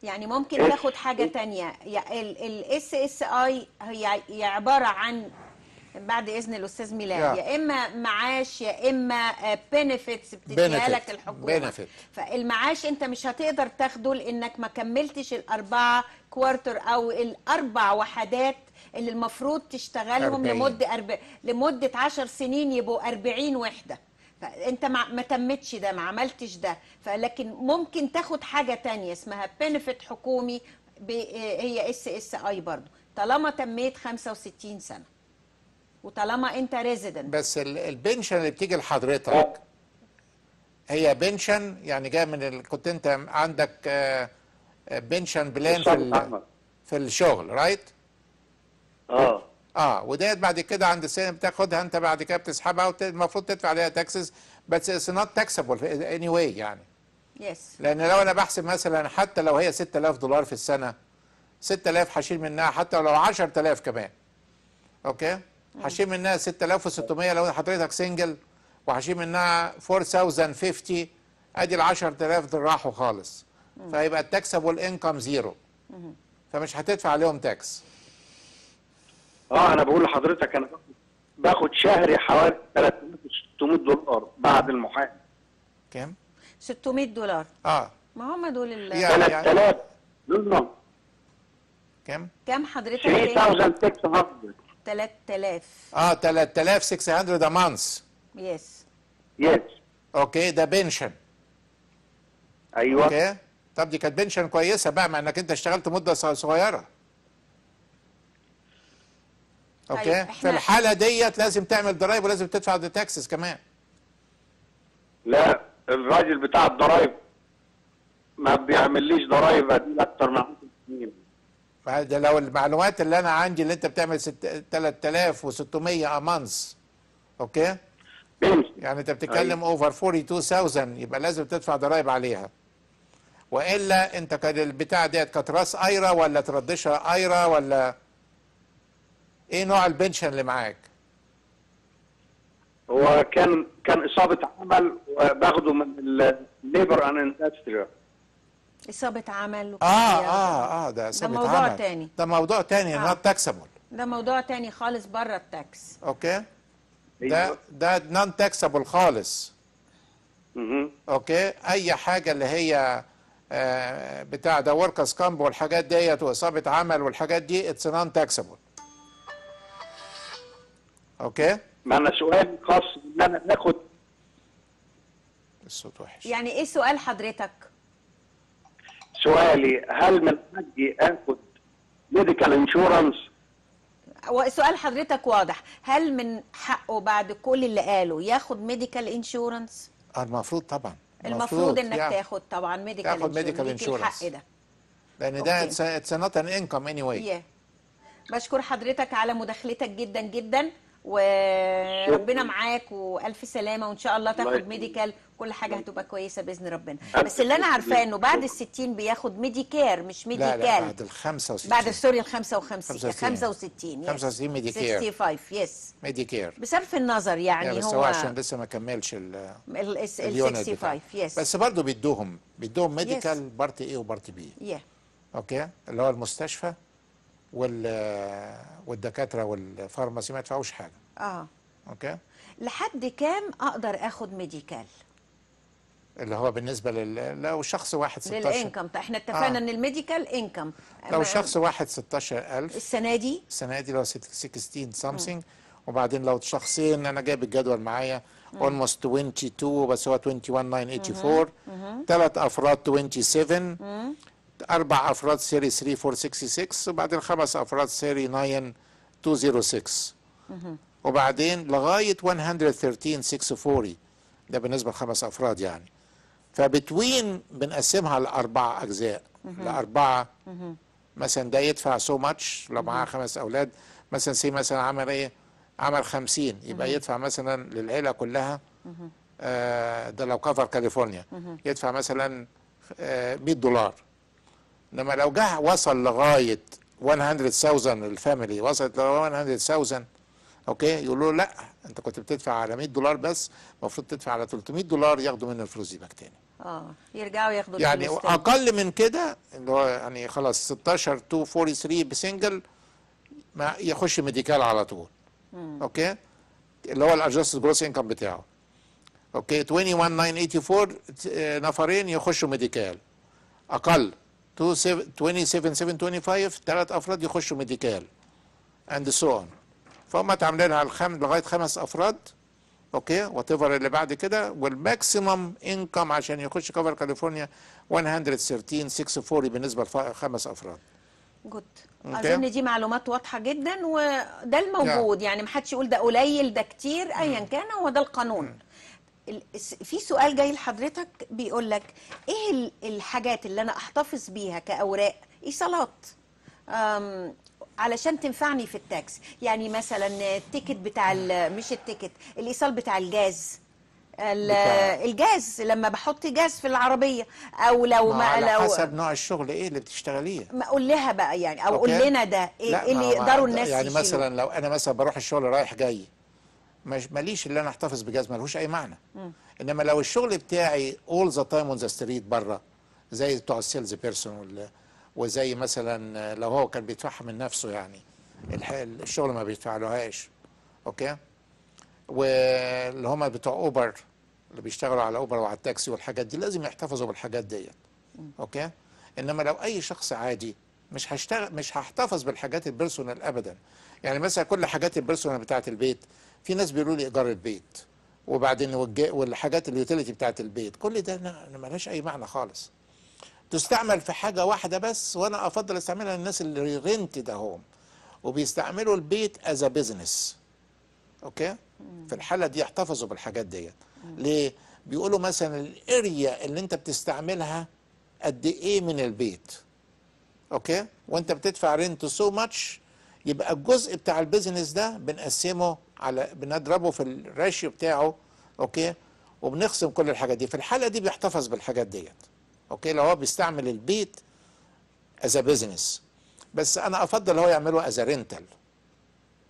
يعني ممكن تاخد حاجة تانية. SSI هي عبارة عن بعد إذن الأستاذ ميلاد يا إما معاش يا إما بنفيتس بتديها لك الحكومة. فالمعاش أنت مش هتقدر تاخده لأنك ما كملتش ال4 كوارتر أو ال4 وحدات اللي المفروض تشتغلهم لمدة 10 سنين يبقوا 40 وحدة. فأنت ما تمتش ده ما عملتش ده، فلكن ممكن تاخد حاجة تانية اسمها بنفيت حكومي هي SSI برضه طالما تميت 65 سنة وطالما أنت ريزيدنت. بس البنشن اللي بتيجي لحضرتك هي بنشن يعني جاية من كنت أنت عندك بنشن بلان في الشغل رايت؟ وديت بعد كده عند السنه بتاخدها انت بعد كده بتسحبها والمفروض تدفع عليها تاكسز بس اتس نوت تاكسبل اني واي يعني. يس. لان لو انا بحسب مثلا حتى لو هي 6000 دولار في السنه 6000 هشيل منها حتى لو 10000 كمان. اوكي؟ هشيل منها 6600 لو حضرتك سنجل وهشيل منها 4050 ادي ال 10000 دول راحوا خالص. فيبقى التاكسبل انكم زيرو. فمش هتدفع عليهم تاكس. انا بقول لحضرتك انا باخد شهري حوالي 300 $600 بعد المحامي. كام؟ 600 $. ما هم دول ال 3000 دول كام حضرتك؟ 3600. 3000. 3600 مانث. يس. اوكي ده بنشن. ايوه. اوكي طب دي كانت بنشن كويسه بقى مع انك انت اشتغلت مده صغيره. اوكي في الحاله ديت لازم تعمل ضرايب ولازم تدفع تاكسز كمان. لا الراجل بتاع الضرايب ما بيعمليش ضرايب عديل اكتر من 10 سنين. ده لو المعلومات اللي انا عندي اللي انت بتعمل 3600 امانس، اوكي؟ يعني انت بتتكلم اوفر 42000، يبقى لازم تدفع ضرايب عليها. والا انت كان البتاع ديت كانت راس ايره ولا تردشها ايره ولا ايه نوع البنشن اللي معاك؟ هو كان اصابه عمل باخده من الليبر ان اندستريال. اصابه عمل ده اصابه عمل، ده موضوع تاني، ده موضوع تاني، نوت تاكسبل، ده موضوع تاني خالص بره التاكس، اوكي؟ ده نون تاكسبل خالص. اوكي، اي حاجه اللي هي بتاع ده وركرز كامب والحاجات ديت واصابه عمل والحاجات دي اتس نون تاكسبل. اوكي، ما انا سؤال خاص ان انا باخد. الصوت وحش. يعني ايه سؤال حضرتك؟ سؤالي هل من حقي اخد ميديكال انشورنس؟ سؤال حضرتك واضح، هل من حقه بعد كل اللي قاله ياخد ميديكال انشورنس؟ المفروض طبعا، المفروض انك تاخد طبعا ميديكال انشورنس، الحق ده، لان ده اتس نوت ان انكم اني واي. بشكر حضرتك على مداخلتك جدا جدا، وربنا معاك والف سلامه، وان شاء الله تاخد ميديكال، كل حاجه هتبقى كويسه باذن ربنا. بس اللي انا عارفاه انه بعد ال60 بياخد ميديكير مش ميديكال. لا بعد ال65، بعد سوري ال65 ميديكير 65 يس ميديكير، بصرف النظر يعني بس هو عشان لسه ما كملش ال 65 يس، بس برضه بيدوهم ميديكال بارت اي وبارت بي، اوكي، اللي هو المستشفى والدكاتره والفارماسي ما يدفعوش حاجه. اوكي، لحد كام اقدر اخد ميديكال؟ اللي هو بالنسبه لو شخص واحد 16 للانكم، احنا اتفقنا ان الميديكال انكم لو شخص واحد 16000 السنه دي لو 16 سمثينج، وبعدين لو شخصين انا جايب الجدول معايا almost 22 بس هو 21984، 3 افراد 27، 4 افراد سيري 3466، وبعدين 5 افراد سيري 9206، وبعدين لغايه 113640، ده بالنسبه ل5 افراد يعني. فبتوين بنقسمها ل4 اجزاء، ل4 مثلا ده يدفع سو ماتش لو معاه 5 اولاد مثلا، سي مثلا عمل ايه؟ عمل 50، يبقى يدفع مثلا للعيله كلها، ده لو كفر كاليفورنيا يدفع مثلا $100. لما لو جه وصل لغايه 100,000 الفاميلي، وصلت لغايه 100,000، اوكي، يقول له لا انت كنت بتدفع على $100 بس، المفروض تدفع على $300، ياخدوا منه الفلوس دي باك تاني. يرجعوا ياخدوا يعني الفلوس تاني. اقل من كده اللي هو يعني خلاص 16243 بسنجل ما يخش ميديكال على طول. اوكي، اللي هو الادجست جروس انكم بتاعه، اوكي، 21984 نفرين يخشوا ميديكال اقل، 27725 3 افراد يخشوا ميديكال اند سو اون. فهم عاملينها لغايه 5 افراد، اوكي، وات ايفر اللي بعد كده، والماكسيمم انكم عشان يخش كفر كاليفورنيا 113640 بالنسبه ل5 افراد. جود، اظن دي معلومات واضحه جدا، وده الموجود يعني، ما حدش يقول ده قليل ده كتير، ايا كان هو ده القانون. في سؤال جاي لحضرتك بيقول لك ايه الحاجات اللي انا احتفظ بيها كاوراق ايصالات علشان تنفعني في التاكس؟ يعني مثلا التيكت بتاع مش التيكت، الايصال بتاع الجاز، الجاز لما بحط جاز في العربيه، او لو ما على حسب نوع الشغل ايه اللي بتشتغليه، ما اقول لها بقى يعني، او قول لنا ده ايه اللي يقدروا الناس يعني يشيلوا. مثلا لو انا مثلا بروح الشغل رايح جاي، ماليش اللي انا احتفظ بجاز، ملهوش اي معنى. انما لو الشغل بتاعي all the time on the street بره، زي بتوع السيلز بيرسون، وزي مثلا لو هو كان بيدفعها من نفسه يعني، الشغل ما بيدفعلهاش، اوكي، واللي هم بتوع اوبر اللي بيشتغلوا على اوبر وعلى التاكسي والحاجات دي لازم يحتفظوا بالحاجات ديت، اوكي. انما لو اي شخص عادي مش هحتفظ بالحاجات البيرسونال ابدا. يعني مثلا كل حاجات البيرسونال بتاعت البيت، في ناس بيقولوا لي ايجار البيت، وبعدين والحاجات اليوتيليتي بتاعت البيت، كل ده مالهاش اي معنى خالص، تستعمل في حاجه واحده بس، وانا افضل استعملها للناس اللي رينتد اهوم وبيستعملوا البيت از بزنس، اوكي. في الحاله دي يحتفظوا بالحاجات ديت. ليه؟ بيقولوا مثلا الاريا اللي انت بتستعملها قد ايه من البيت. اوكي؟ وانت بتدفع رنت سو ماتش، يبقى الجزء بتاع البيزنس ده بنقسمه على، بنضربه في الراشيو بتاعه، اوكي؟ وبنقسم كل الحاجات دي. في الحاله دي بيحتفظ بالحاجات ديت. اوكي؟ لو هو بيستعمل البيت از بيزنس، بس انا افضل هو يعمله از رنتال.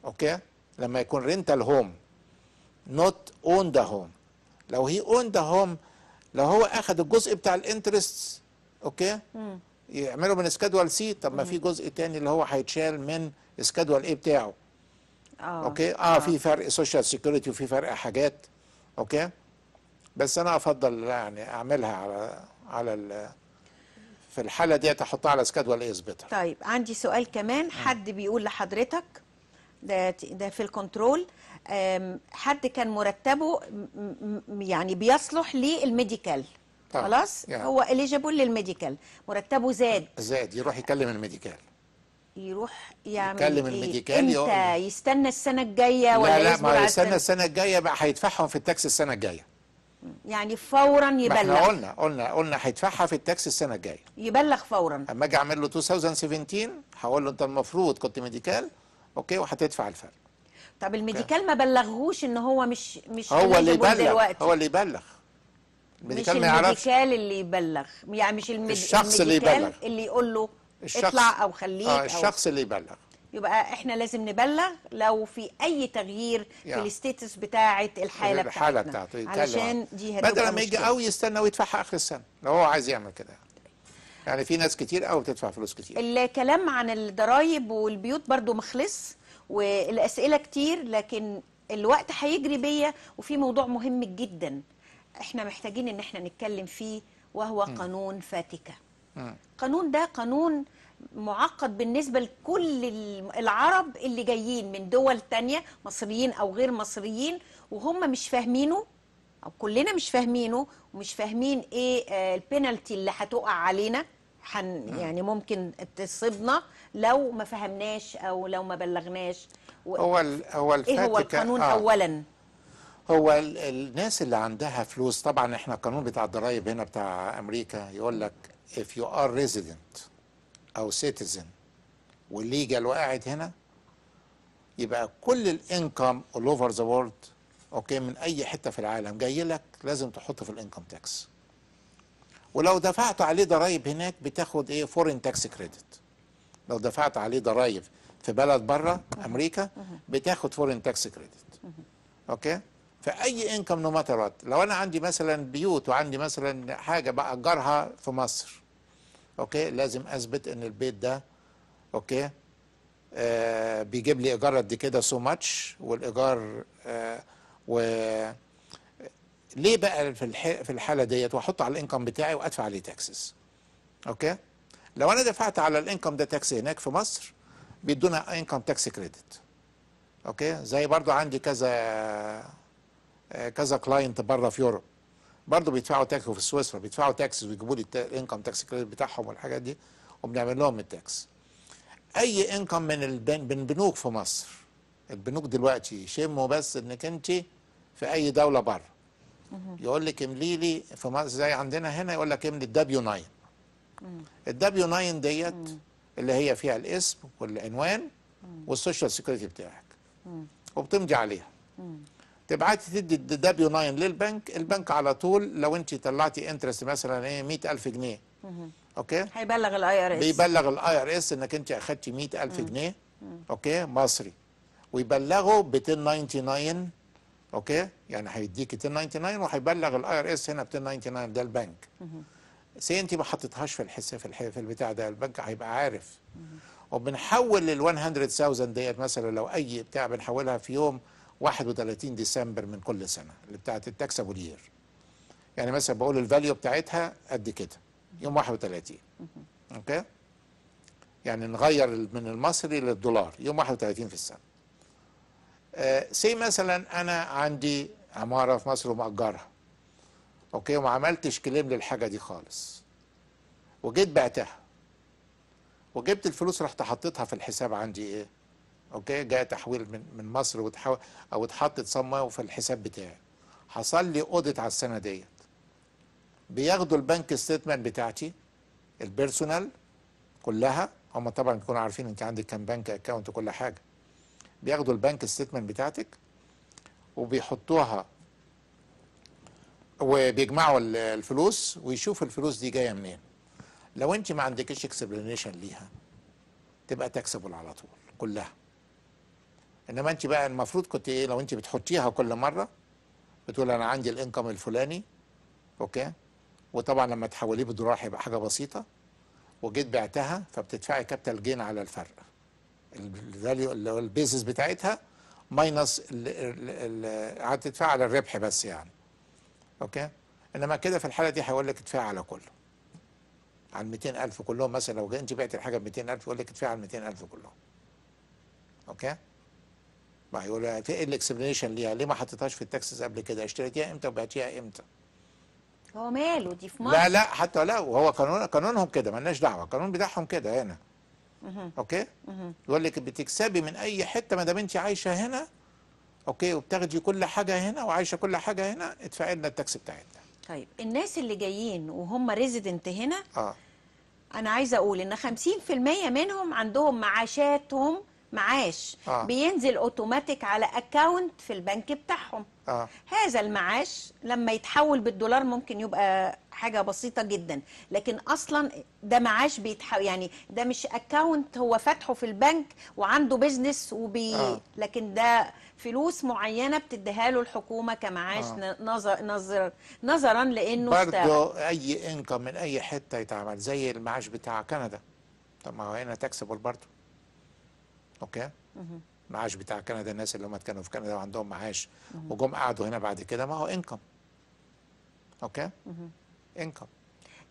اوكي؟ لما يكون رنتال هوم نوت اون ذا هوم. لو هي اون ذا هوم، لو هو اخذ الجزء بتاع الانترست، اوكي؟ يعمله من سكادول سي. طب ما في جزء تاني اللي هو هيتشال من سكادول ايه بتاعه. اوكي؟ في فرق سوشيال سيكيورتي وفي فرق حاجات، اوكي؟ بس انا افضل يعني اعملها على في الحاله دي احطها على سكادول ايه بتاعه. طيب عندي سؤال كمان، حد بيقول لحضرتك ده في الكنترول، حد كان مرتبه يعني بيصلح للميديكال، خلاص يعني هو إليجيبل للميديكال، مرتبه زاد يروح يكلم الميديكال، يروح يعمل يكلم إيه؟ الميديكال امتى؟ يستنى السنه الجايه ولا لا ما يستنى السنه الجايه بقى، هيدفعهم في التاكس السنه الجايه يعني فورا. يبلغ، احنا قلنا هيدفعها في التاكس السنه الجايه، يبلغ فورا. اما اجي اعمل له 2017 هقول له انت المفروض كنت ميديكال، اوكي، وهتدفع الفرق. طب الميديكال ما بلغهوش ان هو مش هو اللي يبلغ، هو اللي يبلغ، مش الميديكال اللي يبلغ، يعني مش الشخص اللي يبلغ اللي يقول له اطلع او خليك، الشخص اللي يبلغ. يبقى احنا لازم نبلغ لو في اي تغيير في الاستيتس بتاعه الحاله بتاعته، علشان دي هتبقى بدل ما يجي او يستنى ويدفعها اخر السنه لو هو عايز يعمل كده. يعني في ناس كتير قوي بتدفع فلوس كتير. الكلام عن الضرايب والبيوت برضو مخلص، والاسئله كتير، لكن الوقت هيجري بيا، وفي موضوع مهم جدا احنا محتاجين ان احنا نتكلم فيه، وهو قانون فاتكة. القانون ده قانون معقد بالنسبة لكل العرب اللي جايين من دول تانية، مصريين او غير مصريين، وهم مش فاهمينه، او كلنا مش فاهمينه، ومش فاهمين ايه البينالتي اللي هتقع علينا، يعني ممكن تصيبنا لو ما فهمناش او لو ما بلغناش. هو الفاتكة، ايه هو القانون اولا؟ هو الناس اللي عندها فلوس، طبعا احنا القانون بتاع الضرايب هنا بتاع امريكا يقول لك if you are resident او citizen والليجل وقاعد هنا، يبقى كل الانكم all over the world، اوكي، من اي حته في العالم جاي لك لازم تحطه في الانكم تاكس، ولو دفعت عليه ضرايب هناك بتاخد ايه؟ فورين تاكس كريدت. لو دفعت عليه ضرايب في بلد بره امريكا بتاخد فورين تاكس كريدت، اوكي، فأي انكم نو ماتر وات. لو أنا عندي مثلا بيوت وعندي مثلا حاجة بأجرها في مصر، أوكي، لازم أثبت إن البيت ده، أوكي، بيجيب لي إيجار قد كده سو ماتش، والإيجار ليه بقى في الحالة ديت، وأحطه على الانكم بتاعي وأدفع عليه تاكسز، أوكي. لو أنا دفعت على الانكم ده تاكس هناك في مصر بيدونا انكم تاكس كريدت، أوكي. زي برضو عندي كذا كلاينت بره في يوروب برضه بيدفعوا تاكس، وفي سويسرا بيدفعوا تاكس ويجيبوا لي الانكم تاكس كريدت بتاعهم والحاجات دي، وبنعمل لهم التاكس. اي انكم من بنوك في مصر، البنوك دلوقتي شموا بس انك انت في اي دوله بره يقول لك املي لي، في مصر زي عندنا هنا يقول لك املي الدبليو 9. الدبليو 9 ديت اللي هي فيها الاسم والعنوان والسوشيال سيكيورتي بتاعك، وبتمضي عليها، تبعتي تدي الدبليو 9 للبنك، البنك على طول لو انت طلعتي انترست مثلا ايه 100000 جنيه اوكي، هيبلغ الاي ار اس، بيبلغ الاي ار اس انك انت اخدتي 100000 جنيه اوكي مصري، ويبلغه ب 1099 اوكي، يعني هيديكي 1099 وهيبلغ الاي ار اس هنا ب 1099 ده البنك. سي انت ما حطيتهاش في الحساب في البتاع ده، البنك هيبقى عارف. وبنحول ال 100000 ديت مثلا لو اي بتاع بنحولها في يوم 31 ديسمبر من كل سنه، اللي بتاعت التاكس ابو اليير، يعني مثلا بقول الفاليو بتاعتها قد كده يوم 31 اوكي، يعني نغير من المصري للدولار يوم 31 في السنه. سي مثلا انا عندي عماره في مصر ومأجرها اوكي، وما عملتش كليم للحاجه دي خالص، وجيت بعتها وجبت الفلوس، رحت حطيتها في الحساب عندي ايه اوكي، جاء تحويل من مصر وتحول او اتحطت صمه في الحساب بتاعي، حصل لي اوديت على السنه ديت، بياخدوا البنك ستيتمنت بتاعتي البيرسونال كلها هم طبعا بيكونوا عارفين انت عندك كام بنك اكونت وكل حاجه. بياخدوا البنك ستيتمنت بتاعتك وبيحطوها وبيجمعوا الفلوس ويشوفوا الفلوس دي جايه منين. لو انت ما عندكش اكسبلانيشن ليها تبقى تكسبل على طول كلها. انما انت بقى المفروض كنت ايه لو انت بتحطيها كل مره بتقول انا عندي الانكم الفلاني اوكي، وطبعا لما تحوليه بالدولار هيبقى حاجه بسيطه، وجيت بعتها فبتدفعي كابيتال جين على الفرق الفاليو اللي هو البيزس بتاعتها ماينس هتدفع على الربح بس يعني اوكي. انما كده في الحاله دي هيقول لك ادفعي على كله على 200,000 كلهم مثلا. لو انت بعت الحاجه ب 200,000 يقول لك ادفعي على 200,000 كلهم اوكي. ما هيقول لك ايه الاكسبلانيشن ليها؟ ليه ما حطيتهاش في التاكسز قبل كده؟ اشتريتيها امتى وبعتيها امتى؟ هو ماله دي في مصر؟ لا لا حتى لا، وهو قانونهم كده مالناش دعوه، القانون بتاعهم كده هنا. اوكي؟ يقول لك بتكسبي من اي حته ما دام انت عايشه هنا اوكي، وبتاخدي كل حاجه هنا وعايشه كل حاجه هنا، ادفعي لنا التاكس بتاعتنا. طيب الناس اللي جايين وهم ريزيدنت هنا انا عايزه اقول ان 50% منهم عندهم معاشاتهم معاش بينزل اوتوماتيك على اكاونت في البنك بتاعهم. هذا المعاش لما يتحول بالدولار ممكن يبقى حاجه بسيطه جدا، لكن اصلا ده معاش بيتحول، يعني ده مش اكاونت هو فاتحه في البنك وعنده بيزنس لكن ده فلوس معينه بتديها له الحكومه كمعاش نظرا لانه برضه اي انكم من اي حته يتعمل زي المعاش بتاع كندا. طب ما هو هنا تاكسبل برضه اوكي. معاش بتاع كندا، الناس اللي هم كانوا في كندا وعندهم معاش وجم قعدوا هنا بعد كده، ما هو انكم اوكي.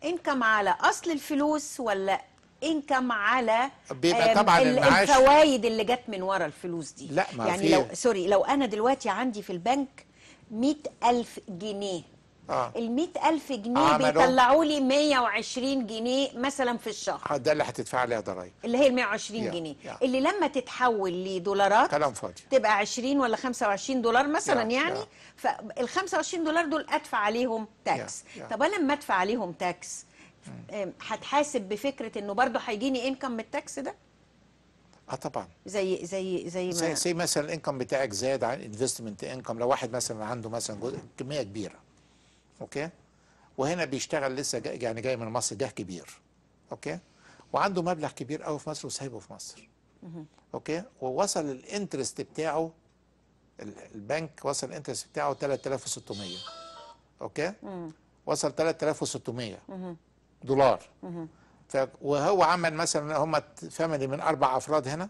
انكم على اصل الفلوس ولا انكم على بيبقى طبعا المعاش الفوايد اللي جت من ورا الفلوس دي؟ لا ما يعني لو سوري لو انا دلوقتي عندي في البنك 100,000 جنيه ال 100,000 جنيه بيطلعوا لي 120 جنيه مثلا في الشهر، ده اللي هتدفع عليها ضرايب اللي هي ال 120 جنيه اللي لما تتحول لدولارات كلام فاضي تبقى 20 ولا 25 دولار مثلا يعني فال 25 دولار دول ادفع عليهم تاكس. طب انا لما ادفع عليهم تاكس هتحاسب بفكره انه برضه هيجيني انكم من التاكس ده؟ طبعا زي مثلا الانكم بتاعك زاد عن انفستمنت انكم. لو واحد مثلا عنده مثلا جزء كميه كبيره اوكي، وهنا بيشتغل لسه يعني جاي من مصر ده كبير اوكي، وعنده مبلغ كبير قوي في مصر وسايبه في مصر اوكي، ووصل الانترست بتاعه البنك وصل الانترست بتاعه 3600 اوكي، وصل 3600 دولار وهو عمل مثلا هم فاميلي من 4 افراد هنا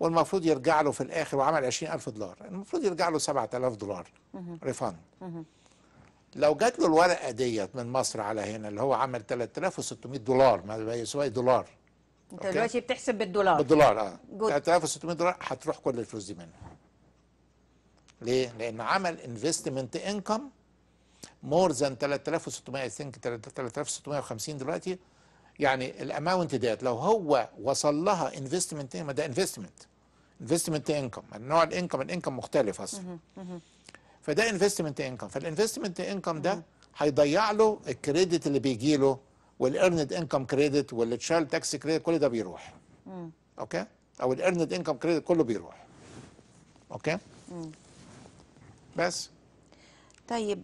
والمفروض يرجع له في الاخر وعمل 20,000 دولار المفروض يرجع له 7,000 دولار ريفاند. لو جات له الورقه ديت من مصر على هنا اللي هو عمل 3600 دولار ما يساوي دولار. انت دلوقتي بتحسب بالدولار 3600 دولار هتروح كل الفلوس دي منه. ليه؟ لان عمل انفستمنت انكم مور ذان 3600 اي ثينك 3650 دلوقتي يعني الاماونت ديت لو هو وصل لها انفستمنت ما ده انفستمنت انكم النوع الانكم مختلف اصلا فده انفستمنت انكم، فالانفستمنت انكم ده هيضيع له الكريدت اللي بيجي له والارند انكم كريدت والتشايلد تاكس كريدت كل ده بيروح. اوكي؟ او الارند انكم كريدت كله بيروح. اوكي؟ بس طيب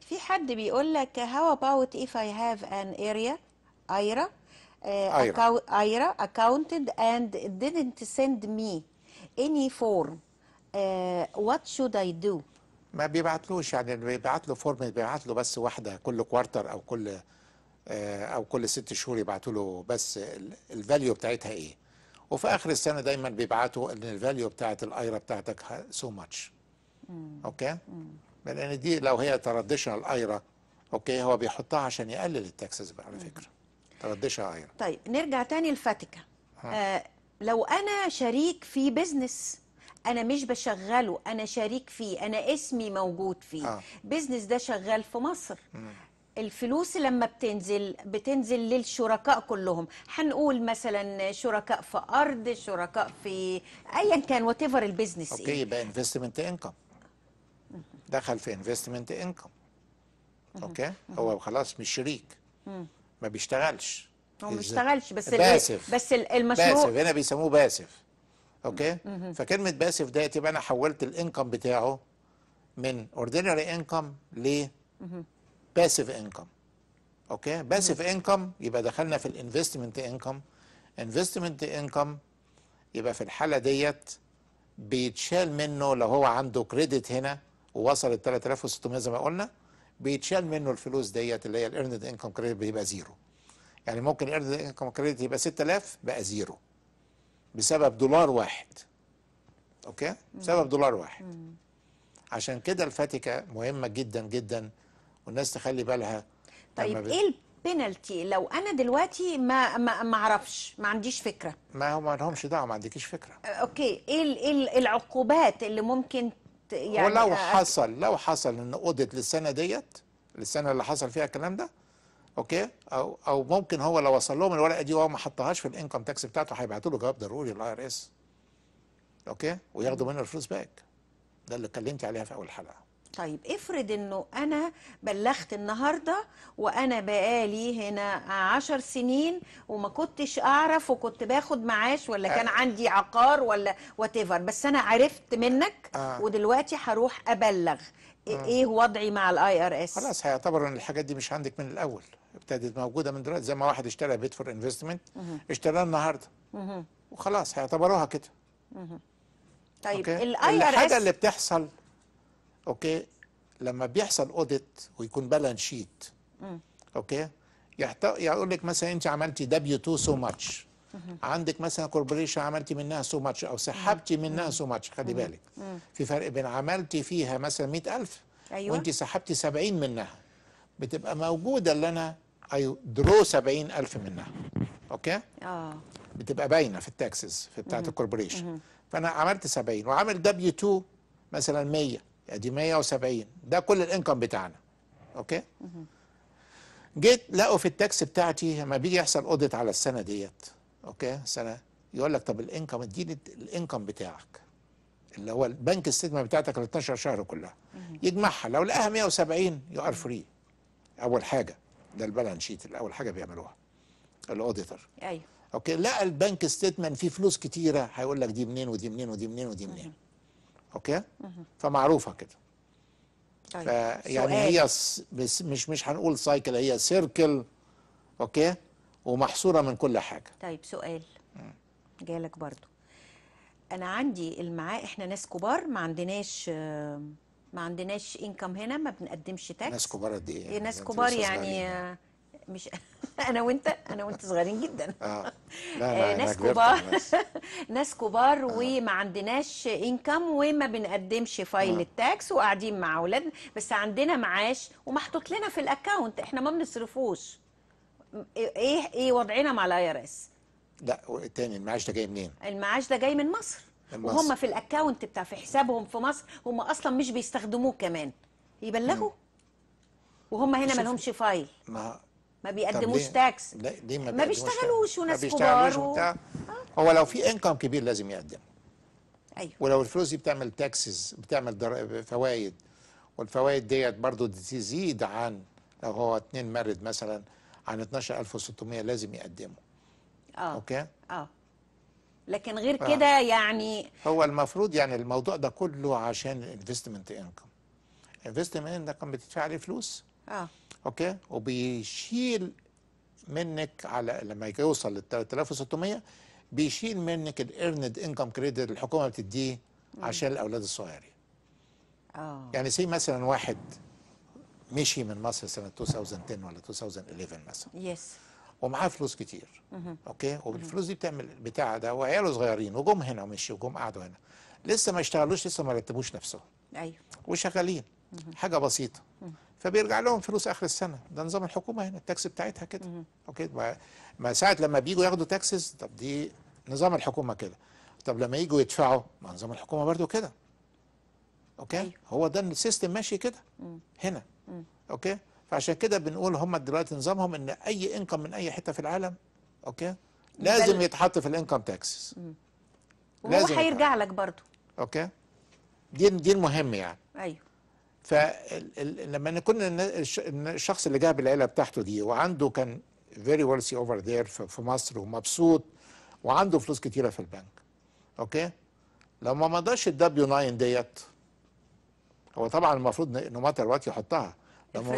في حد بيقول لك how about if I have an area IRA accounted and didn't send me any form what should I do؟ ما بيبعتلوش يعني بيبعت له فورم، بيبعت له بس واحده كل كوارتر او كل او كل 6 شهور يبعتوا له بس الفاليو بتاعتها ايه، وفي اخر السنه دايما بيبعتوا ان الفاليو بتاعت الايرا بتاعتك سو ماتش اوكي، لان دي لو هي تراديشنال ايرا اوكي هو بيحطها عشان يقلل التاكسز على فكره تراديشنال ايرا. طيب نرجع تاني لفاتيكا لو انا شريك في بزنس أنا مش بشغله، أنا شريك فيه، أنا اسمي موجود فيه، بيزنس ده شغال في مصر، الفلوس لما بتنزل للشركاء كلهم، هنقول مثلا شركاء في أرض، شركاء في أيا كان وات ايفر البيزنس أوكي يبقى انفستمنت انكم. دخل في انفستمنت انكم. أوكي؟ هو خلاص مش شريك. ما بيشتغلش. هو ما بيشتغلش بس باسف. بس المشروع باسف، هنا بيسموه باسف. اوكي، فكلمه باسف ديت يبقى انا حولت الانكم بتاعه من اوردينري انكم ل باسف انكم. اوكي، باسف انكم يبقى دخلنا في الانفستمنت انكم. انفستمنت انكم يبقى في الحاله ديت بيتشال منه لو هو عنده كريدت هنا ووصل ال 3600 زي ما قلنا، بيتشال منه الفلوس ديت اللي هي الايرند انكم كريدت، بيبقى زيرو. يعني ممكن الايرند انكم كريدت يبقى 6000 بقى زيرو بسبب دولار واحد. اوكي، بسبب دولار واحد. عشان كده الفاتكه مهمه جدا جدا والناس تخلي بالها. طيب ايه البينالتي لو انا دلوقتي ما اعرفش، ما عنديش فكره؟ ما هم ما لهمش دعوه، ما عندكيش فكره. اوكي، ايه العقوبات اللي ممكن يعني؟ ولو حصل، لو حصل ان اوديت للسنه ديت، السنه اللي حصل فيها الكلام ده، اوكي، او ممكن هو لو وصل لهم الورقه دي وهو ما حطهاش في الانكم تاكس بتاعته هيبعتوا له جواب ضروري للاي ار اس. اوكي، وياخدوا منه الفلوس باك. ده اللي اتكلمت عليها في اول حلقه. طيب افرض انه انا بلغت النهارده وانا بقالي هنا 10 سنين وما كنتش اعرف، وكنت باخد معاش ولا كان عندي عقار ولا وات ايفر، بس انا عرفت منك ودلوقتي هروح ابلغ، ايه وضعي مع الاي ار اس؟ خلاص، هيعتبر ان الحاجات دي مش عندك من الاول، ابتدت موجوده من دلوقتي. زي ما واحد اشترى بيت فور انفستمنت، اشتراها النهارده وخلاص هيعتبروها كده. طيب الاي ار اس الحاجه اللي بتحصل، اوكي، لما بيحصل اوديت ويكون بالانس شيت، اوكي، يقول لك مثلا انت عملتي دبليو 2 سو ماتش، عندك مثلا كوربوريشن عملتي منها سو ماتش او سحبتي منها سو ماتش. خلي بالك في فرق بين عملتي فيها مثلا 100000 أيوة، وانت سحبتي 70 منها، بتبقى موجوده اللي انا اي درو 70000 منها. اوكي، بتبقى باينه في التاكسز في بتاعه الكوربوريشن. فانا عملت 70 وعامل دبليو 2 مثلا 100، ادي 170، ده كل الانكم بتاعنا. اوكي، جيت لقوا في التاكس بتاعتي لما بيجي يحصل اوديت على السنه ديت، اوكي، سنه، يقول لك طب الانكم، اديني الانكم بتاعك اللي هو البنك الستمنت بتاعتك ال 12 شهر كلها، يجمعها، لو لقاها 170 يو ار فري. اول حاجه ده البالانس شيت اللي اول حاجه بيعملوها الاوديتور. ايوه، اوكي، لقى البنك ستيتمنت فيه فلوس كتيره، هيقول لك دي منين ودي منين ودي منين ودي منين. اوكي، فمعروفه كده. طيب، يعني هي مش هنقول سايكل، هي سيركل. اوكي، ومحصوره من كل حاجه. طيب سؤال جالك برضو، انا عندي المعايا، احنا ناس كبار ما عندناش انكم هنا، ما بنقدمش تاكس. ناس كبار قد ايه؟ ناس كبار يعني مش انا وانت صغيرين جدا. لا ناس كبار، ناس كبار وما عندناش انكم وما بنقدمش فايل التاكس وقاعدين مع اولادنا، بس عندنا معاش ومحطوط لنا في الاكونت، احنا ما بنصرفوش. ايه وضعنا مع الاي ار اس؟ لا تاني، المعاش ده جاي منين؟ المعاش ده جاي من مصر، وهم في الاكونت بتاع في حسابهم في مصر، هم اصلا مش بيستخدموه كمان، يبلغوا وهم هنا ما لهمش فايل، ما بيقدموش تاكس. لا دي ما بيشتغلوش، وناس كبار هو لو في انكم كبير لازم يقدم. ايوه، ولو الفلوس دي بتعمل تاكسز، بتعمل فوائد، والفوائد ديت برضو تزيد عن لو هو 2 مارد مثلا عن 12600 لازم يقدموا. اوكي، لكن غير كده يعني هو المفروض يعني الموضوع ده كله عشان الانفستمنت انكم. الانفستمنت انكم بتدفع عليه فلوس، اوكي، وبيشيل منك على لما يوصل لل 3600 بيشيل منك الايرند انكم كريدت، الحكومه بتديه عشان الاولاد الصغيرين. يعني زي مثلا واحد مشي من مصر سنه 2010 ولا 2011 مثلا، يس، ومعاه فلوس كتير، اوكي، وبالفلوس دي بتعمل بتاع ده، وعياله صغيرين وجم هنا ومشي وجم قعدوا هنا، لسه ما اشتغلوش، لسه ما رتبوش نفسهم، ايوه، وشغالين حاجه بسيطه، فبيرجع لهم فلوس اخر السنه. ده نظام الحكومه هنا، التاكس بتاعتها كده. اوكي، ما ساعه لما بييجوا ياخدوا تاكسز، طب دي نظام الحكومه كده. طب لما يجوا يدفعوا، ما نظام الحكومه برضو كده. اوكي، أيوه، هو ده السيستم ماشي كده هنا. اوكي، فعشان كده بنقول هم دلوقتي نظامهم ان اي انكم من اي حته في العالم، اوكي، لازم يتحط في الانكم تاكسز، لازم هيرجع لك برضو. اوكي، دي المهم يعني. ايوه، فلما يكون الشخص اللي جاب العيله بتاعته دي وعنده كان فيري ويلثي اوفر ذير في مصر ومبسوط وعنده فلوس كتيره في البنك. اوكي؟ لما ما ضاش الدبليو 9 ديت، هو طبعا المفروض انه مطر وقت يحطها، لما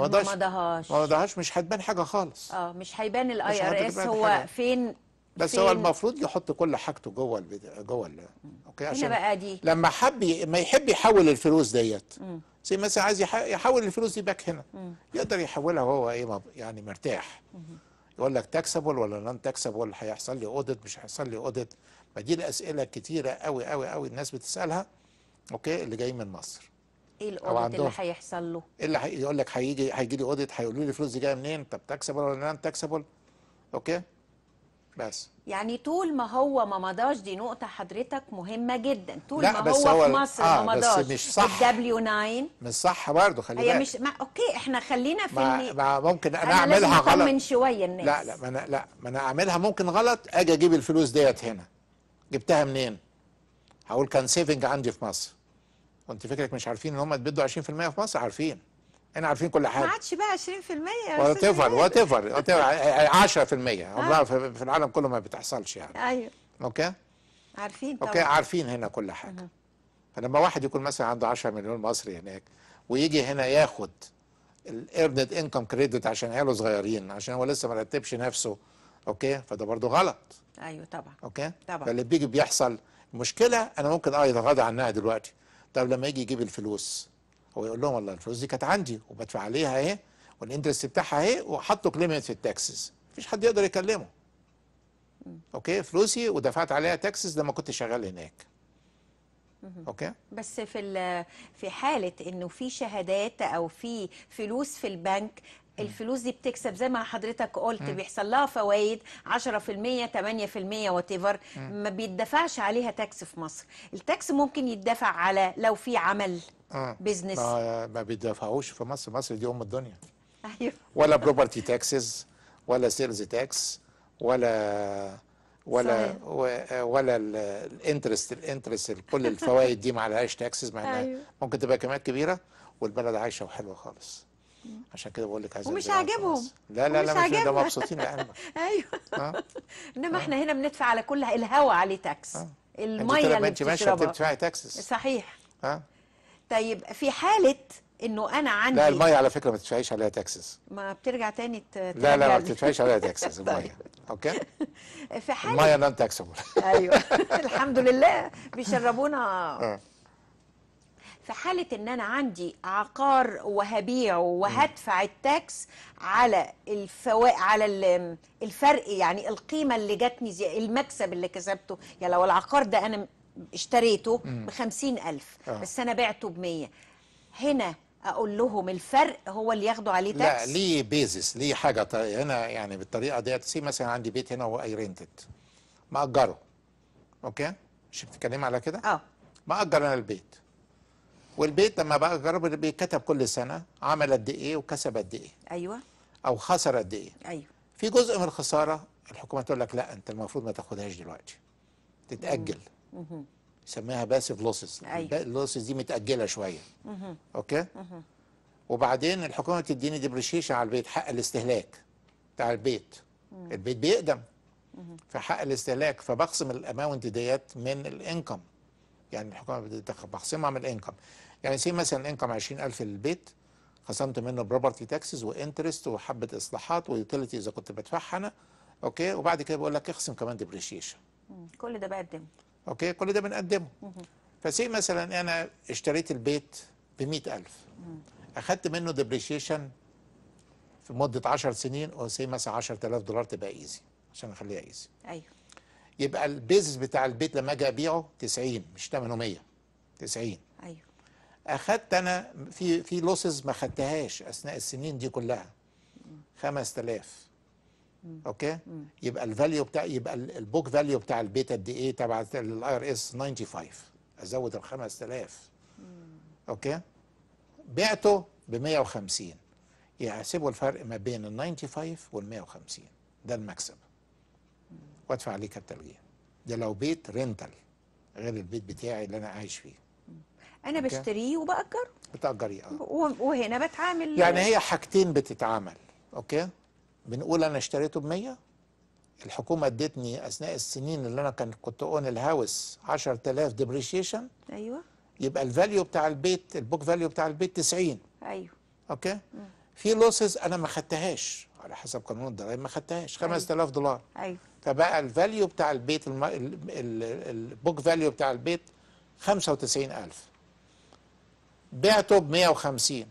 ما ضاش مش هتبان حاجه خالص. مش هيبان الاي ار اس هو حاجة. فين بس هو المفروض يحط كل حاجته جوه اوكي، عشان بقى دي لما ما يحب يحول الفلوس ديت، زي مثلا عايز يحول الفلوس دي باك هنا، يقدر يحولها وهو ايه يعني مرتاح، يقول لك تاكسبل ولا نون تاكسبل، هيحصل لي اوديت مش هيحصل لي اوديت. فدي الاسئله كتيره قوي قوي قوي الناس بتسالها. اوكي، اللي جاي من مصر ايه الاوديت اللي هيحصل له؟ اللي يقول لك هيجي لي اوديت، هيقولوا لي الفلوس دي جايه منين، طب تاكسبل ولا نون تاكسبل. اوكي، بس يعني طول ما هو ما مضاش، دي نقطة حضرتك مهمة جدا، طول ما هو في مصر ما مضاش مش صح. الدبليو 9 مش صح برضه، خلي بالك هي مش اوكي، احنا خلينا في ممكن انا اعملها غلط من شوية الناس. ما انا اعملها ممكن غلط، اجي اجيب الفلوس ديت هنا، جبتها منين؟ هقول كان سيفنج عندي في مصر. وانت فكرك مش عارفين ان هم بيدوا 20% في مصر؟ عارفين، احنا عارفين كل حاجه. ما عادش بقى 20% وات ايفر 10%، عمرها في العالم كله ما بتحصلش يعني. ايوه اوكي، عارفين طبعا. اوكي، عارفين هنا كل حاجه. فلما واحد يكون مثلا عنده 10 مليون مصري هناك، ويجي هنا ياخد الايرند انكم كريدت عشان عياله صغيرين، عشان هو لسه ما رتبش نفسه، اوكي، فده برضه غلط. ايوه طبعا، اوكي طبعا. فاللي بيجي بيحصل مشكله، انا ممكن يتغاضى عنها دلوقتي. طب لما يجي يجيب الفلوس، هو يقول لهم والله الفلوس دي كانت عندي وبدفع عليها اهي، والانترست بتاعها اهي، وحطوا كليمنت في التاكسز، مفيش حد يقدر يكلمه. اوكي، فلوسي ودفعت عليها تاكسز لما كنت شغال هناك. اوكي، بس في حاله انه في شهادات او في فلوس في البنك، الفلوس دي بتكسب زي ما حضرتك قلت، بيحصل لها فوائد 10%، 8%، وات ايفر، ما بيدفعش عليها تاكس في مصر. التاكس ممكن يدفع على لو في عمل بيزنس، ما بيدفعوش في مصر. مصر دي ام الدنيا. ايوه، ولا بروبرتي تاكسز، ولا سيلز تاكس، ولا الانترست، كل الفوائد دي ما عليهاش تاكسز، مع انها ممكن تبقى كميات كبيره، والبلد عايشه وحلوه خالص. عشان كده بقول لك عايز، ومش عاجبهم. لا، مش ده، مبسوطين لقلبك. ايوه، انما احنا هنا بندفع على كل الهوا عليه تاكس، الميه اللي بتدفعي تاكسز. صحيح. طيب في حاله انه انا عندي، لا الميه على فكره ما بتدفعيش عليها تاكسز، ما بترجع تاني لا، ما بتدفعيش عليها تاكسز الميه. اوكي، في حاله الميه نون تاكسبل. ايوه، الحمد لله بيشربونا. في حالة ان انا عندي عقار وهبيعه وهدفع التاكس على على الفرق، يعني القيمة اللي جاتني زي المكسب اللي كسبته. يعني لو العقار ده انا اشتريته ب50,000 بس انا بعته ب100، هنا اقول لهم الفرق هو اللي ياخدوا عليه تاكس؟ لا، ليه بيزس، ليه حاجة هنا يعني بالطريقة ديت. سي مثلا عندي بيت هنا وهو اي رينتد، مأجره. اوكي، مش بتتكلمي على كده؟ مأجر انا البيت، والبيت لما بقى جرب بيتكتب كل سنه عمل قد ايه وكسب قد ايه. ايوه، او خسر قد ايه. ايوه، في جزء من الخساره الحكومه تقول لك لا، انت المفروض ما تاخدهاش دلوقتي، تتاجل. يسميها باسيف لوسز. أيوة، اللوسز دي متاجله شويه. اوكي. وبعدين الحكومه تديني ديبريشيشن على البيت، حق الاستهلاك بتاع البيت. البيت بيقدم في حق الاستهلاك، فبخصم الاماونت ديت من الانكم. يعني الحكومه بتخصمها من الانكم. يعني سي مثلا الانكم 20,000 للبيت، خصمت منه بروبرتي تاكسز وانترست وحبه اصلاحات ويوتيليتي اذا كنت بدفعها انا. اوكي، وبعد كده بيقول لك اخصم كمان ديبريشيشن. كل ده بقدمه. اوكي، كل ده بنقدمه. فسي مثلا انا اشتريت البيت ب100,000، اخدت منه ديبريشيشن في مده 10 سنين، او سي مثلا $10,000 تبقى ايزي، عشان اخليها ايزي. ايوه، يبقى البيزنس بتاع البيت لما اجي ابيعه 90، مش 800، 90. ايوه، اخدت انا في لوسز ما خدتهاش اثناء السنين دي كلها 5,000. اوكي، يبقى الفاليو بتاع، يبقى البوك فاليو بتاع البيت قد ايه تبع الاي ار اس؟ 95. ازود ال 5,000. اوكي، بعته ب 150، يحسبوا الفرق ما بين ال 95 وال 150، ده المكسب، وادفع عليه كابيتال جين. ده لو بيت رينتال غير البيت بتاعي اللي انا عايش فيه. انا بشتريه وباجره. بتاجريه. وهنا بتعامل، يعني هي حاجتين بتتعامل. اوكي، بنقول انا اشتريته ب100، الحكومه ادتني اثناء السنين اللي انا كنت اون الهاوس 10000 ديبريشيشن. ايوه، يبقى الفاليو بتاع البيت، البوك فاليو بتاع البيت 90. ايوه اوكي. في لوسز انا ما خدتهاش على حسب قانون الضرايب، ما خدتهاش 5000 دولار. ايوه، فبقى الفاليو بتاع البيت البوك فاليو بتاع البيت 95000، بعته ب150.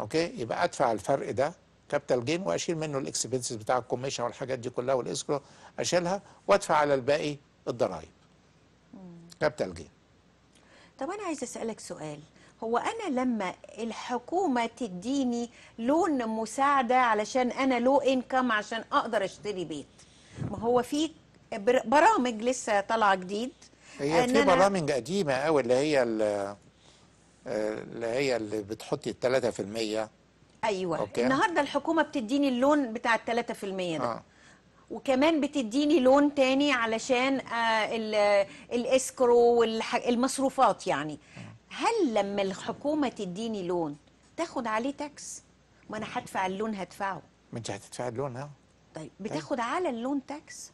اوكي، يبقى ادفع الفرق ده كابيتال جين، واشيل منه الاكسبنسز بتاع الكوميشن والحاجات دي كلها والاسكرو اشيلها، وادفع على الباقي الضرايب كابيتال جين. طب انا عايز اسالك سؤال، هو انا لما الحكومه تديني لون مساعده علشان انا لو انكم عشان اقدر اشتري بيت، ما هو في برامج لسه طالعه جديد؟ هي في برامج قديمه قوي اللي بتحطي 3%. ايوه أوكي. النهارده الحكومه بتديني اللون بتاع 3% ده. وكمان بتديني لون تاني علشان الاسكرو والمصروفات يعني. هل لما الحكومه تديني لون تاخد عليه تاكس؟ ما انا هدفع اللون، هدفعه. ما انت هتدفع اللون. طيب بتاخد على اللون تاكس؟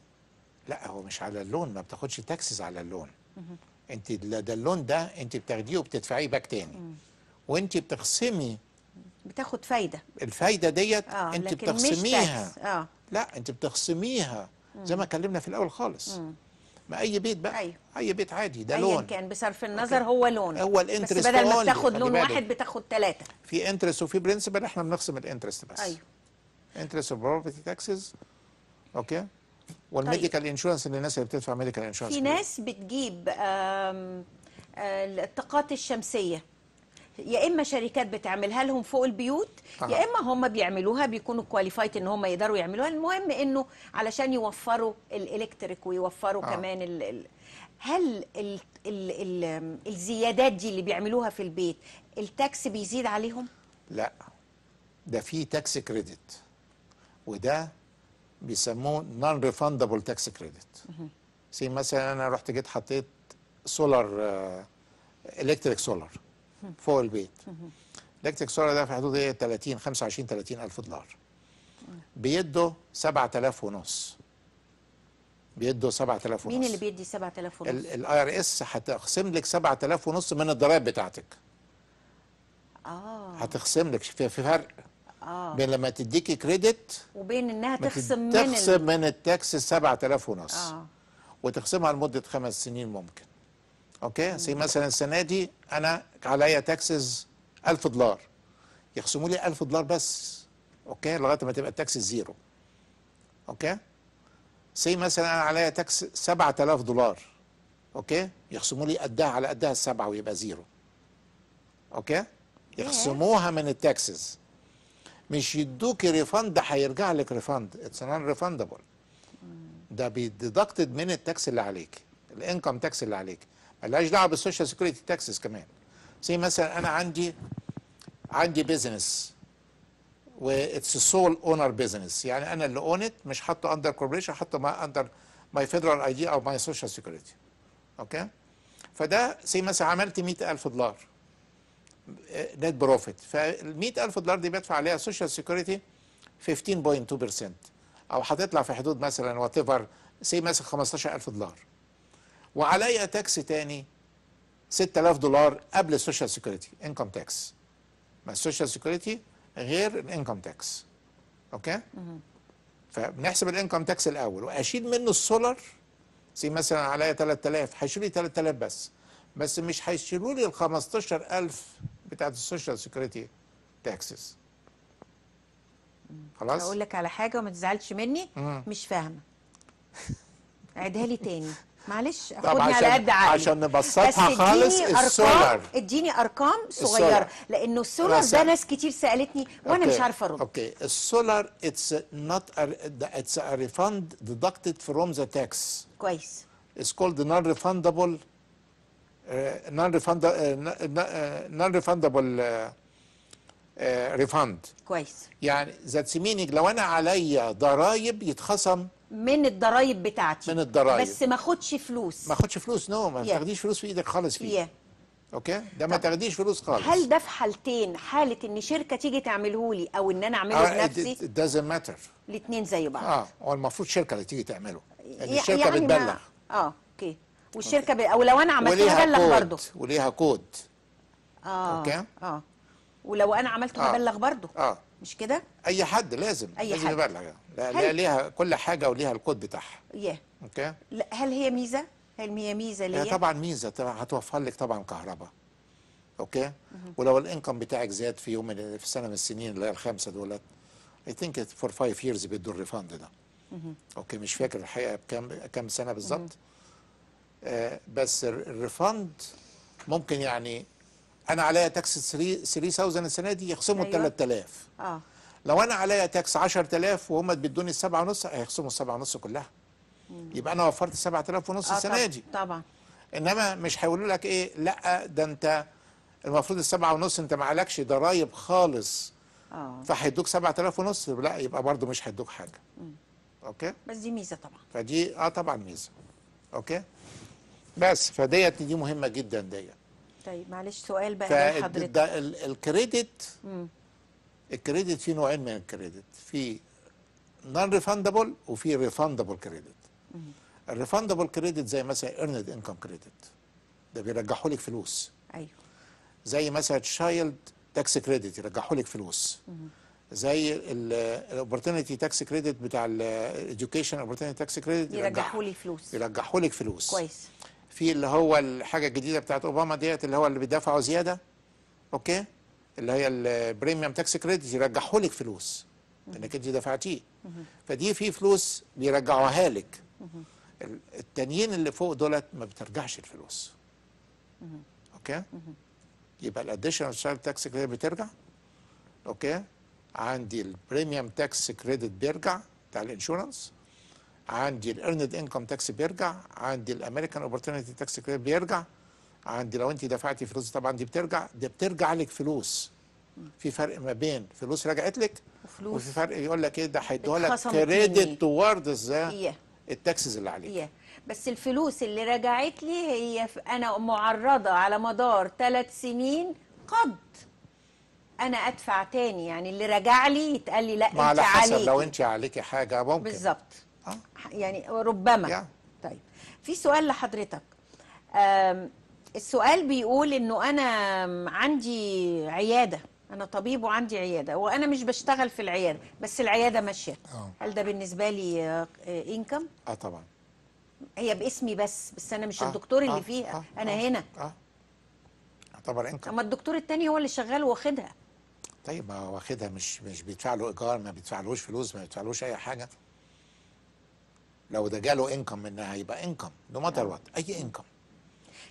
لا، هو مش على اللون، ما بتاخدش تاكسز على اللون. انت ده اللون ده انت بتاخديه وبتدفعيه باك تاني، وانت بتخصمي، بتاخد فايده. الفايده ديت انت بتخصميها. لا، انت بتخصميها زي ما اتكلمنا في الاول خالص. ما اي بيت بقى، اي بيت عادي ده لون، ايا كان بصرف النظر. أوكي. هو لون، هو الانترست، بس بدل ما بتاخد لون واحد بتاخد 3 في انترست وفي برنسبل. احنا بنخصم الانترست بس. ايوه، انترست وبروبرتي تاكسز. اوكي، والميديكال انشورنس للناس اللي بتدفع ميديكال انشورنس. في ناس بتجيب الطاقات الشمسيه، يا اما شركات بتعملها لهم فوق البيوت، يا اما هم بيعملوها، بيكونوا كواليفايد ان هم يقدروا يعملوها. المهم انه علشان يوفروا الالكتريك ويوفروا كمان هل ال الزيادات دي اللي بيعملوها في البيت التاكس بيزيد عليهم؟ لا، ده في تاكس كريدت، وده بيسموه نون ريفاندبل تاكس كريدت. زي مثلا انا رحت جيت حطيت سولار، الكتريك سولار فوق البيت. الكتريك سولار ده في حدود 30 ألف دولار، بيدوا 7500. مين اللي بيدي 7500؟ الIRS هتخصم لك 7500 من الضرايب بتاعتك. هتخصم لك، في فرق بين لما تديكي كريدت وبين انها تخصم من التاكس 7500. وتخصمها لمده 5 سنين ممكن. اوكي، زي مثلا السنه دي انا عليا تاكسز $1000، يخصموا لي $1000 بس. اوكي، لغايه ما تبقى التاكس زيرو. اوكي، زي مثلا انا عليا تاكس $7000. اوكي، يخصموا لي قدها، على قدها السبعه ويبقى زيرو. اوكي، يخصموها من التاكسز، مش يدوكي ريفند. هيرجع لك ريفند، اتس نون ريفاندبل. ده بيديدكتد من التاكس اللي عليك، الانكم تاكس اللي عليك، ملهاش دعوه بالسوشيال سيكيورتي تاكسز كمان. زي مثلا انا عندي بيزنس، واتس سول اونر بيزنس، يعني انا اللي اونت، مش حاطه اندر كوربريشن، حاطه اندر ماي فيدرال اي دي او ماي سوشيال سيكيورتي. اوكي، فده زي مثلا عملت $100,000 نت بروفيت، فال $100,000 دي بدفع عليها سوشيال سيكيورتي 15.2%، او هتطلع في حدود مثلا وات ايفر سي مثلا $15,000، وعليا تاكس تاني $6,000 قبل السوشيال سيكيورتي، انكم تاكس. ما السوشيال سيكيورتي غير الانكم تاكس. اوكي؟ فبنحسب الانكم تاكس الاول، واشيل منه السولار. زي مثلا عليا 3000، هيشيلوا لي 3000 بس مش هيشيلوا لي ال 15000 بتاعت السوشيال سيكيورتي تاكسز. خلاص؟ هقول لك على حاجه وما تزعلش مني، مش فاهمه. عيدها لي تاني، معلش، اخدني على قد عقلي عشان نبسطها خالص. السولار، اديني ارقام صغيره، لانه السولار ده ناس كتير سالتني وانا مش عارفه ارد. اوكي، السولار اتس نوت، اتس ا ريفاند ديدكتد فروم ذا تاكس. كويس. اتس كولد نون ريفاندبل، نون ريفاندبل ريفاند. كويس، يعني ذات مينينج لو انا عليا ضرايب يتخصم من الضرايب بتاعتي، بس ما اخدش فلوس. نو، ما تاخديش فلوس في ايدك خالص فيه. اوكي، ده ما تاخديش فلوس خالص. هل ده في حالتين، حاله ان شركه تيجي تعمله لي او ان انا اعمله بنفسي؟ دازنت ماتر، الاثنين زي بعض. هو المفروض شركه اللي تيجي تعمله، يعني الشركه بتبلغ. اوكي، والشركه او لو انا عملتها ببلغ برضه، وليها كود. اوكي. ولو انا عملته هبلغ برضه. مش كده؟ اي حد لازم يبلغ. لا، ليها كل حاجه وليها الكود بتاعها. اوكي. هل هي ميزه؟ هي ميزه ليا؟ طبعا ميزه، طبعا هتوفر لك طبعا كهرباء. اوكي؟ ولو الانكم بتاعك زاد في يوم في سنه من السنين اللي هي الخمسه دولت، اي ثينك فور 5 years بيدوا الريفاند ده. اوكي، مش فاكر الحقيقه كم سنه بالظبط. بس الريفاند ممكن، يعني انا عليا تاكس 3000 السنه دي، يخصموا 3000. لو انا عليا تاكس 10000 وهم بيدوني السبعه ونص، هيخصموا السبعه ونص كلها. يبقى انا وفرت 7500 السنه دي. طبعا. انما مش هيقولوا لك ايه، لا ده انت المفروض ال7.5 انت ما عليكش ضرايب خالص. فهيدوك 7500، لا يبقى برضه مش هيدوك حاجه. اوكي؟ بس دي ميزه طبعا. فدي طبعا ميزه. اوكي؟ بس فديت دي مهمه جدا ديت. طيب معلش سؤال بقى لحضرتك. ده الكريدت، الكريدت في نوعين من الكريدت، في نون ريفاندبل وفي ريفاندبل كريدت. الريفاندبل كريدت زي مثلا ايرند انكم كريدت، ده بيرجحوا لك فلوس. ايوه. زي مثلا تشايلد تاكس كريدت، يرجحوا لك فلوس. زي الاوبورتيونيتي تاكس كريدت بتاع الاديوكيشن، اوبورتيونيتي تاكس كريدت يرجحوا لي فلوس. يرجحوا لك فلوس. كويس. في اللي هو الحاجه الجديده بتاعت اوباما ديت، اللي هو اللي بيدفعوا زياده. اوكي؟ اللي هي البريميوم تاكس كريدت، يرجحوا لك فلوس انك انت دفعتيه. فدي في فلوس بيرجعوها لك. التانيين اللي فوق دولت ما بترجعش الفلوس. اوكي؟ يبقى الاديشنال شايلد تاكس كريدت بترجع. اوكي؟ عندي البريميوم تاكس كريدت بيرجع بتاع الانشورنس، عندي الارند انكم تاكس بيرجع، عندي الامريكان اوبورتيونيتي تاكس كريدت بيرجع، عندي لو انت دفعتي فلوس طبعا دي بترجع. ده بترجع لك فلوس. في فرق ما بين فلوس رجعت لك وفي فرق يقول لك ايه، ده هيدوها لك كريدت توردز ذا التاكسز اللي عليك. بس الفلوس اللي رجعت لي هي انا معرضه على مدار 3 سنين قد انا ادفع تاني، يعني اللي رجع لي يتقال لي لا انت عليك. على حسب، لو انت عليكي حاجه ممكن بالظبط. يعني ربما. طيب في سؤال لحضرتك. السؤال بيقول انه انا عندي عياده، انا طبيب وعندي عياده وانا مش بشتغل في العياده، بس العياده ماشيه. هل ده بالنسبه لي انكم؟ طبعا. هي باسمي بس انا مش الدكتور اللي فيها. انا هنا. طبعا انكم. اما الدكتور الثاني هو اللي شغال واخدها. طيب ما واخدها، مش بيدفع له ايجار، ما بيدفعلوش فلوس، ما بيدفعلوش اي حاجه. لو ده جاله انكم منها هيبقى انكم، نو ماتر وات، اي انكم.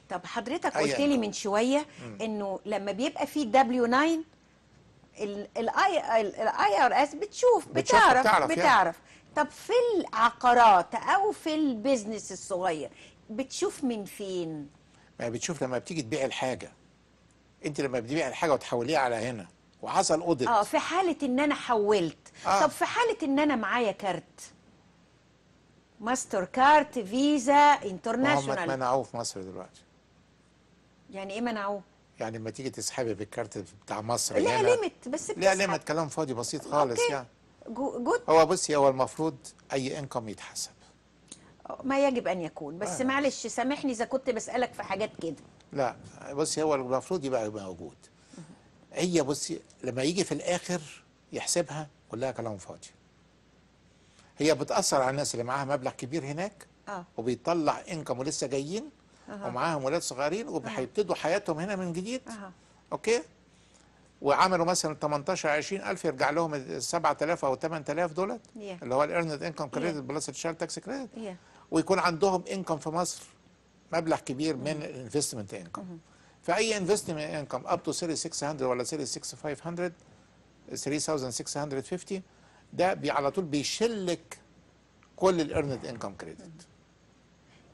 طب حضرتك قلت لي من شويه انه لما بيبقى في W9 الIRS بتعرف. طب في العقارات او في البيزنس الصغير بتشوف من فين؟ ما بتشوف لما بتيجي تبيع الحاجه. انت لما بتبيع الحاجه وتحوليها على هنا وحصل اوديت، في حاله ان انا حولت. طب في حاله ان انا معايا كارت ماستر كارت فيزا انترناشونال، هم منعوه في مصر دلوقتي. يعني ايه منعوه؟ يعني لما تيجي تسحبي بالكارت بتاع مصر ليها ليميت، بس ليها ليميت. كلام فاضي بسيط خالص. يعني جود. هو بصي، هو المفروض اي انكم يتحسب ما يجب ان يكون، بس معلش سامحني اذا كنت بسالك في حاجات كده. لا بصي، هو المفروض يبقى موجود. هي بصي لما يجي في الاخر يحسبها كلها كلام فاضي. هي بتأثر على الناس اللي معاها مبلغ كبير هناك، وبيطلع انكم ولسه جايين، ومعاهم ولاد صغيرين وهيبتدوا حياتهم هنا من جديد. اوكي، وعملوا مثلا 18 20,000، يرجع لهم ال 7000 او 8000 دولت، اللي هو الارند انكم كريدت بلس الشارد تاكس كريدت، ويكون عندهم انكم في مصر مبلغ كبير من الانفستمنت انكم. فاي انفستمنت انكم اب تو 3600 ولا 36,500 3650 ده على طول بيشلك كل الارند انكم كريدت.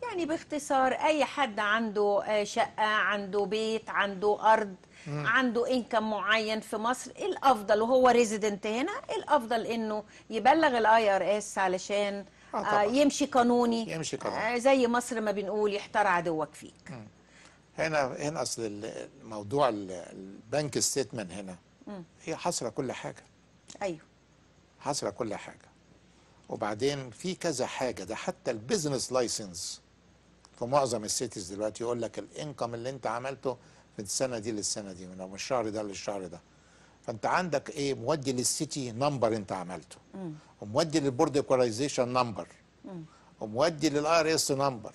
يعني باختصار اي حد عنده شقه، عنده بيت، عنده ارض، عنده انكم معين في مصر، الافضل وهو ريزيدنت هنا الافضل انه يبلغ الIRS علشان يمشي قانوني. زي مصر ما بنقول يحتار عدوك فيك. هنا اصل موضوع البنك ستيتمنت هنا هي حاصره كل حاجه. ايوه حاصره كل حاجه. وبعدين في كذا حاجه، ده حتى البيزنس لايسنس في معظم السيتيز دلوقتي يقول لك الانكم اللي انت عملته من السنه دي للسنه دي، من الشهر ده للشهر ده. فانت عندك ايه؟ مودي للسيتي نمبر انت عملته، ومودي للبورد ايكواليزيشن نمبر، ومودي للاي ار اس نمبر،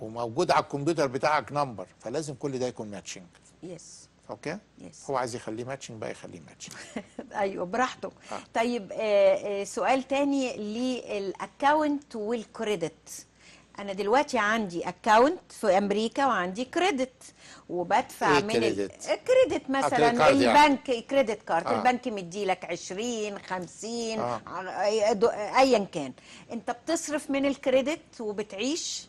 وموجود على الكمبيوتر بتاعك نمبر، فلازم كل ده يكون ماتشنج. يس اوكي؟ يس. هو عايز يخليه ماتشنج بقى يخليه ماتشنج. ايوه براحته. طيب سؤال تاني للاكونت والكريدت. انا دلوقتي عندي اكونت في امريكا وعندي كريدت وبدفع إيه من الكريدت مثلا البنك كريدت كارت. البنك مديلك 20 50 ايا كان، انت بتصرف من الكريدت وبتعيش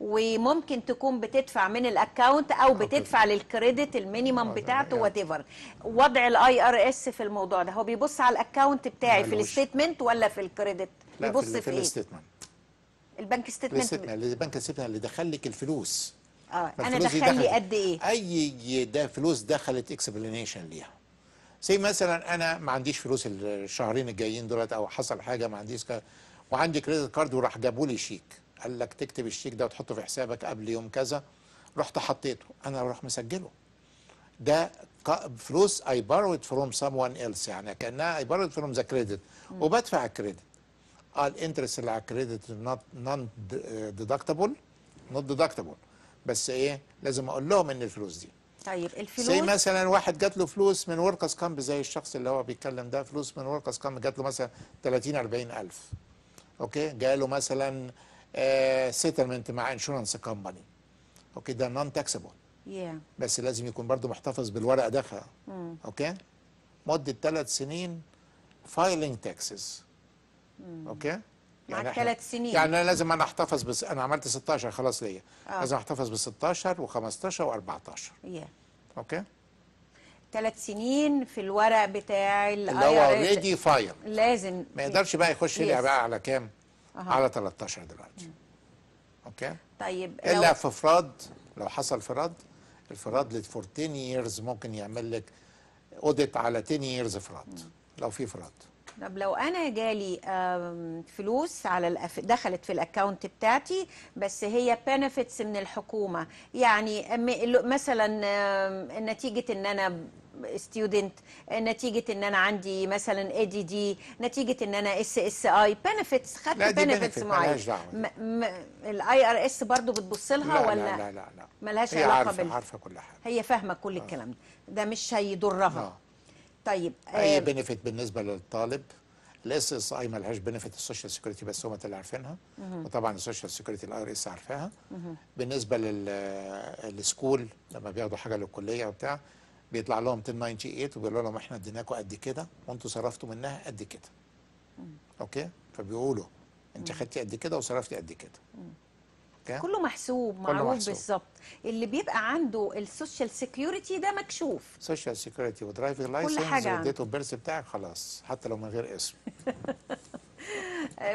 وممكن تكون بتدفع من الاكونت او بتدفع للكريدت المينيمم بتاعته وات ايفر. وضع الاي ار اس في الموضوع ده، هو بيبص على الاكونت بتاعي في الستيتمنت ولا في الكريدت؟ بيبص في ايه؟ البنك ستيتمنت. البنك ستيتمنت اللي دخل لك الفلوس. انا دخل لي قد ايه؟ اي ده فلوس دخلت اكسبلانيشن ليها. زي مثلا انا ما عنديش فلوس الشهرين الجايين دولت، او حصل حاجه ما عنديش وعندي كريدت كارد، وراح جابوا لي شيك، قال لك تكتب الشيك ده وتحطه في حسابك قبل يوم كذا. رحت حطيته، انا راح مسجله ده فلوس I borrowed from someone else، يعني كانها I borrowed from the credit وبدفع الكريدت. الانترست اللي على الكريدت نون ديدكتبل، نوت ديدكتبل، بس ايه لازم اقول لهم ان الفلوس دي. طيب الفلوس زي مثلا واحد جات له فلوس من وركس كامب، زي الشخص اللي هو بيتكلم ده، فلوس من وركس كامب جات له مثلا 30 40 ألف. اوكي جاله مثلا سيتلمنت مع انشورنس كامباني، اوكي ده نون تاكسبل، بس لازم يكون برضو محتفظ بالورقه ده. اوكي مده 3 سنين فايلنج تاكسز. اوكي يعني 3 سنين، يعني انا لازم انا احتفظ بس انا عملت 16 خلاص ليا، لازم احتفظ ب 16 و15 و14. اوكي 3 سنين في الورق بتاع اللي هو اوريدي فايل، لازم ما يقدرش بقى يخش لي بقى على كام؟ على 13 دلوقتي. اوكي طيب الا في افراد، لو حصل فراد، الفراد فور 10 years ممكن يعمل لك اوديت على 10 years فراد لو في فراد. طب لو انا جالي فلوس على دخلت في الاكونت بتاعتي، بس هي بنفيتس من الحكومه، يعني مثلا نتيجه ان انا ستودنت، نتيجه ان انا عندي مثلا اي دي دي، نتيجه ان انا اس اس اي، بنفيتس، خدت بنفيتس معينه. الاي ار اس برضه بتبص لها ولا؟ لا لا لا لا مالهاش علاقه بال، هي عارفه كل حاجه، هي فاهمه كل الكلام ده، ده مش هيضرها. طيب اي بنفيت بالنسبه للطالب. الاس اس اي مالهاش بنفيت، السوشيال سيكيورتي بس هم اللي عارفينها، وطبعا السوشيال سيكيورتي الاي ار اس عارفاها. بالنسبه للسكول لما بياخدوا حاجه للكليه وبتاع بيطلع لهم 1098 وبيقولوا لهم احنا اديناكم قد كده وانتوا صرفتوا منها قد كده. اوكي فبيقولوا انت خدتي قد كده وصرفتي قد كده. كله محسوب، معروف بالظبط. اللي بيبقى عنده السوشيال سيكيورتي ده مكشوف، سوشيال سيكيورتي ودرايفنج لايسنس وديت اوف بيرث بتاعك خلاص، حتى لو من غير اسم.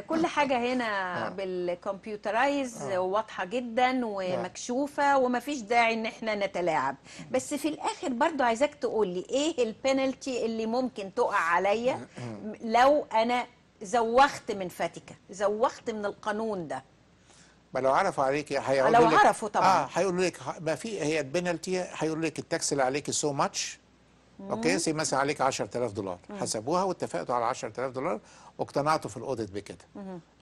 كل حاجه هنا بالكمبيوترايز واضحه جدا ومكشوفه، ومفيش داعي ان احنا نتلاعب. بس في الاخر برضو عايزاك تقول لي ايه البينالتي اللي ممكن تقع عليا لو انا زوخت من فاتكه، زوخت من القانون ده؟ ما لو عرفوا عليك هيقولوا لك، لو عرفوا طبعا هيقولوا لك ما في، هي البنالتي هيقولوا لك التاكس اللي عليك سو ماتش. اوكي زي مثلا عليك 10000 دولار، حسبوها واتفقتوا على 10000 دولار واقتنعتوا في الاوديت بكده.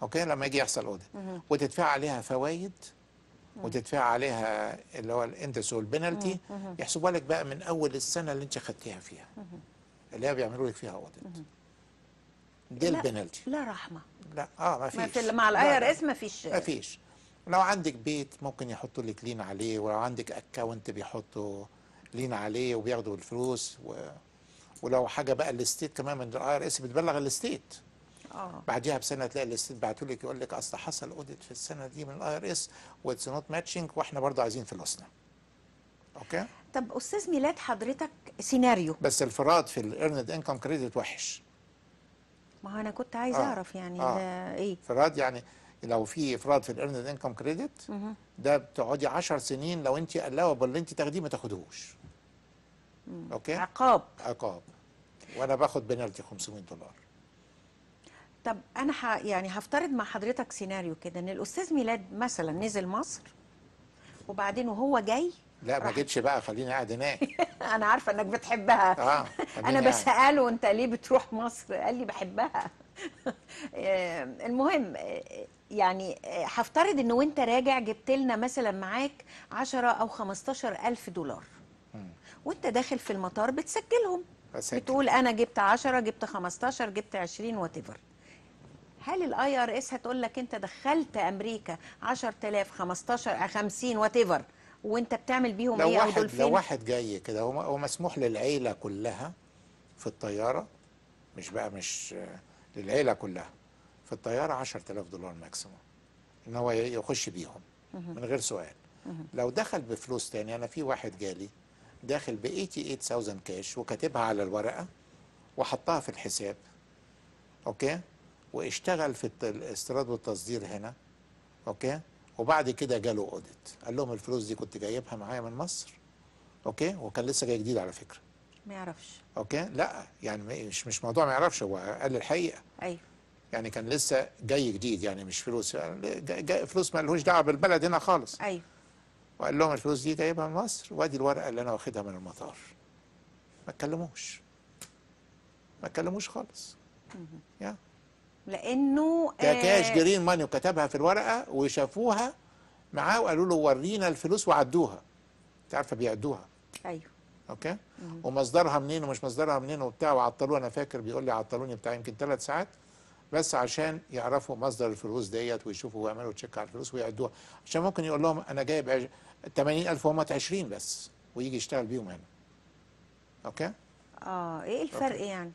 اوكي لما يجي يحصل اوديت وتدفع عليها فوايد وتدفع عليها اللي هو الانترست والبنالتي، يحسبوها لك بقى من اول السنه اللي انت خدتيها فيها، اللي هي بيعملوا لك فيها اوديت. دي البنالتي. لا رحمه، لا ما فيش، مع الاي ار اس ما فيش. لو عندك بيت ممكن يحطوا لك لين عليه، ولو عندك اكونت بيحطوا لين عليه وبياخدوا الفلوس، ولو حاجه بقى الاستيت كمان من الاي ار اس بتبلغ الاستيت. بعديها بسنه تلاقي الاستيت بعتوا لك يقول لك اصل حصل اوديت في السنه دي من الاي ار اس واتس نوت ماتشنج واحنا برضه عايزين فلوسنا. اوكي؟ طب استاذ ميلاد حضرتك سيناريو، بس الفراد في الايرند انكم كريدت وحش. ما هو انا كنت عايز اعرف يعني ده ايه؟ فراد يعني لو في افراط في الارند انكم كريدت ده بتقعدي 10 سنين لو انت اللوبل اللي انت تاخديه ما تاخدهوش. اوكي؟ عقاب. وانا باخد بنالتي $500. طب انا يعني هفترض مع حضرتك سيناريو كده ان الاستاذ ميلاد مثلا نزل مصر وبعدين وهو جاي لا ما جيتش بقى خليني قاعد هناك. انا عارفه انك بتحبها. انا بساله انت ليه بتروح مصر؟ قال لي بحبها. المهم يعني هفترض ان وانت راجع جبت لنا مثلا معاك 10 أو 15 ألف دولار وانت داخل في المطار بتسجلهم بتقول انا جبت 10 جبت 15 جبت 20 واتيفر. هل الIRS هتقول لك انت دخلت امريكا 10,000 15 50 واتيفر وانت بتعمل بيهم ايه او دول فين؟ لو واحد جاي كده هو مسموح للعيله كلها في الطياره مش للعيله كلها في الطياره $10,000 ماكسيموم ان هو يخش بيهم من غير سؤال. لو دخل بفلوس تاني انا في واحد جالي داخل ب 88,000 كاش وكاتبها على الورقه وحطها في الحساب اوكي واشتغل في الاستيراد والتصدير هنا اوكي وبعد كده جاله اوديت قال لهم الفلوس دي كنت جايبها معايا من مصر اوكي وكان لسه جاي جديد على فكره ما يعرفش اوكي لا يعني مش موضوع ما يعرفش هو قال الحقيقه ايوه يعني كان لسه جاي جديد يعني مش فلوس يعني فلوس ما لهوش دعوه بالبلد هنا خالص ايوه وقال لهم الفلوس دي جايبها من مصر وادي الورقه اللي انا واخدها من المطار ما اتكلموش خالص يا لانه ده كاش جرين ماني وكتبها في الورقه وشافوها معاه وقالوا له ورينا الفلوس وعدوها انت عارفه بيعدوها ايوه اوكي ومصدرها منين ومش مصدرها منين وبتاع وعطلوه انا فاكر بيقول لي عطلوني بتاع يمكن 3 ساعات بس عشان يعرفوا مصدر الفلوس ديت ويشوفوا ويعملوا تشيك على الفلوس ويعدوها عشان ممكن يقول لهم انا جايب 80,000 وهم 20 بس ويجي يشتغل بيهم هنا اوكي ايه الفرق أوكي.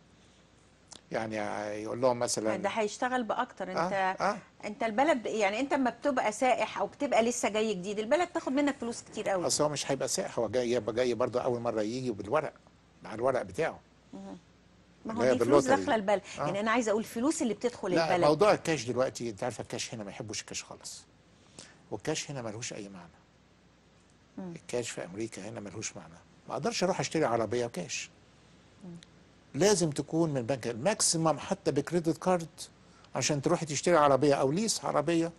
يعني يقول لهم مثلا ده هيشتغل باكتر انت انت البلد يعني انت اما بتبقى سائح او بتبقى لسه جاي جديد البلد تاخد منك فلوس كتير قوي اصل هو مش هيبقى سائح هو جاي برضه اول مره يجي بالورق مع الورق بتاعه ما هو دي فلوس داخله البلد يعني انا عايزه اقول الفلوس اللي بتدخل لا البلد موضوع الكاش دلوقتي انت عارفه الكاش هنا ما يحبوش الكاش خالص والكاش هنا ملهوش اي معنى الكاش في امريكا هنا ملهوش معنى ما اقدرش اروح اشتري عربيه كاش لازم تكون من بنك الماكسيمم حتى بكريدت كارد عشان تروحي تشتري عربيه او ليس عربيه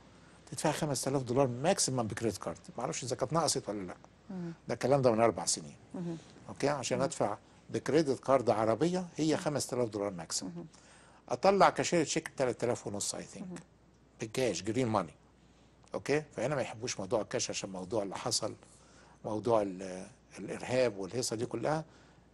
تدفع $5,000 ماكسيمم بكريدت كارد ما اعرفش اذا كانت نقصت ولا لا ده الكلام ده من 4 سنين اوكي عشان ادفع بكريدت كارد عربيه هي $5,000 ماكسيمم اطلع كاشير تشيك 3,500 اي ثينك بالكاش جرين ماني اوكي فهنا ما يحبوش موضوع الكاش عشان موضوع اللي حصل موضوع الارهاب والهيصه دي كلها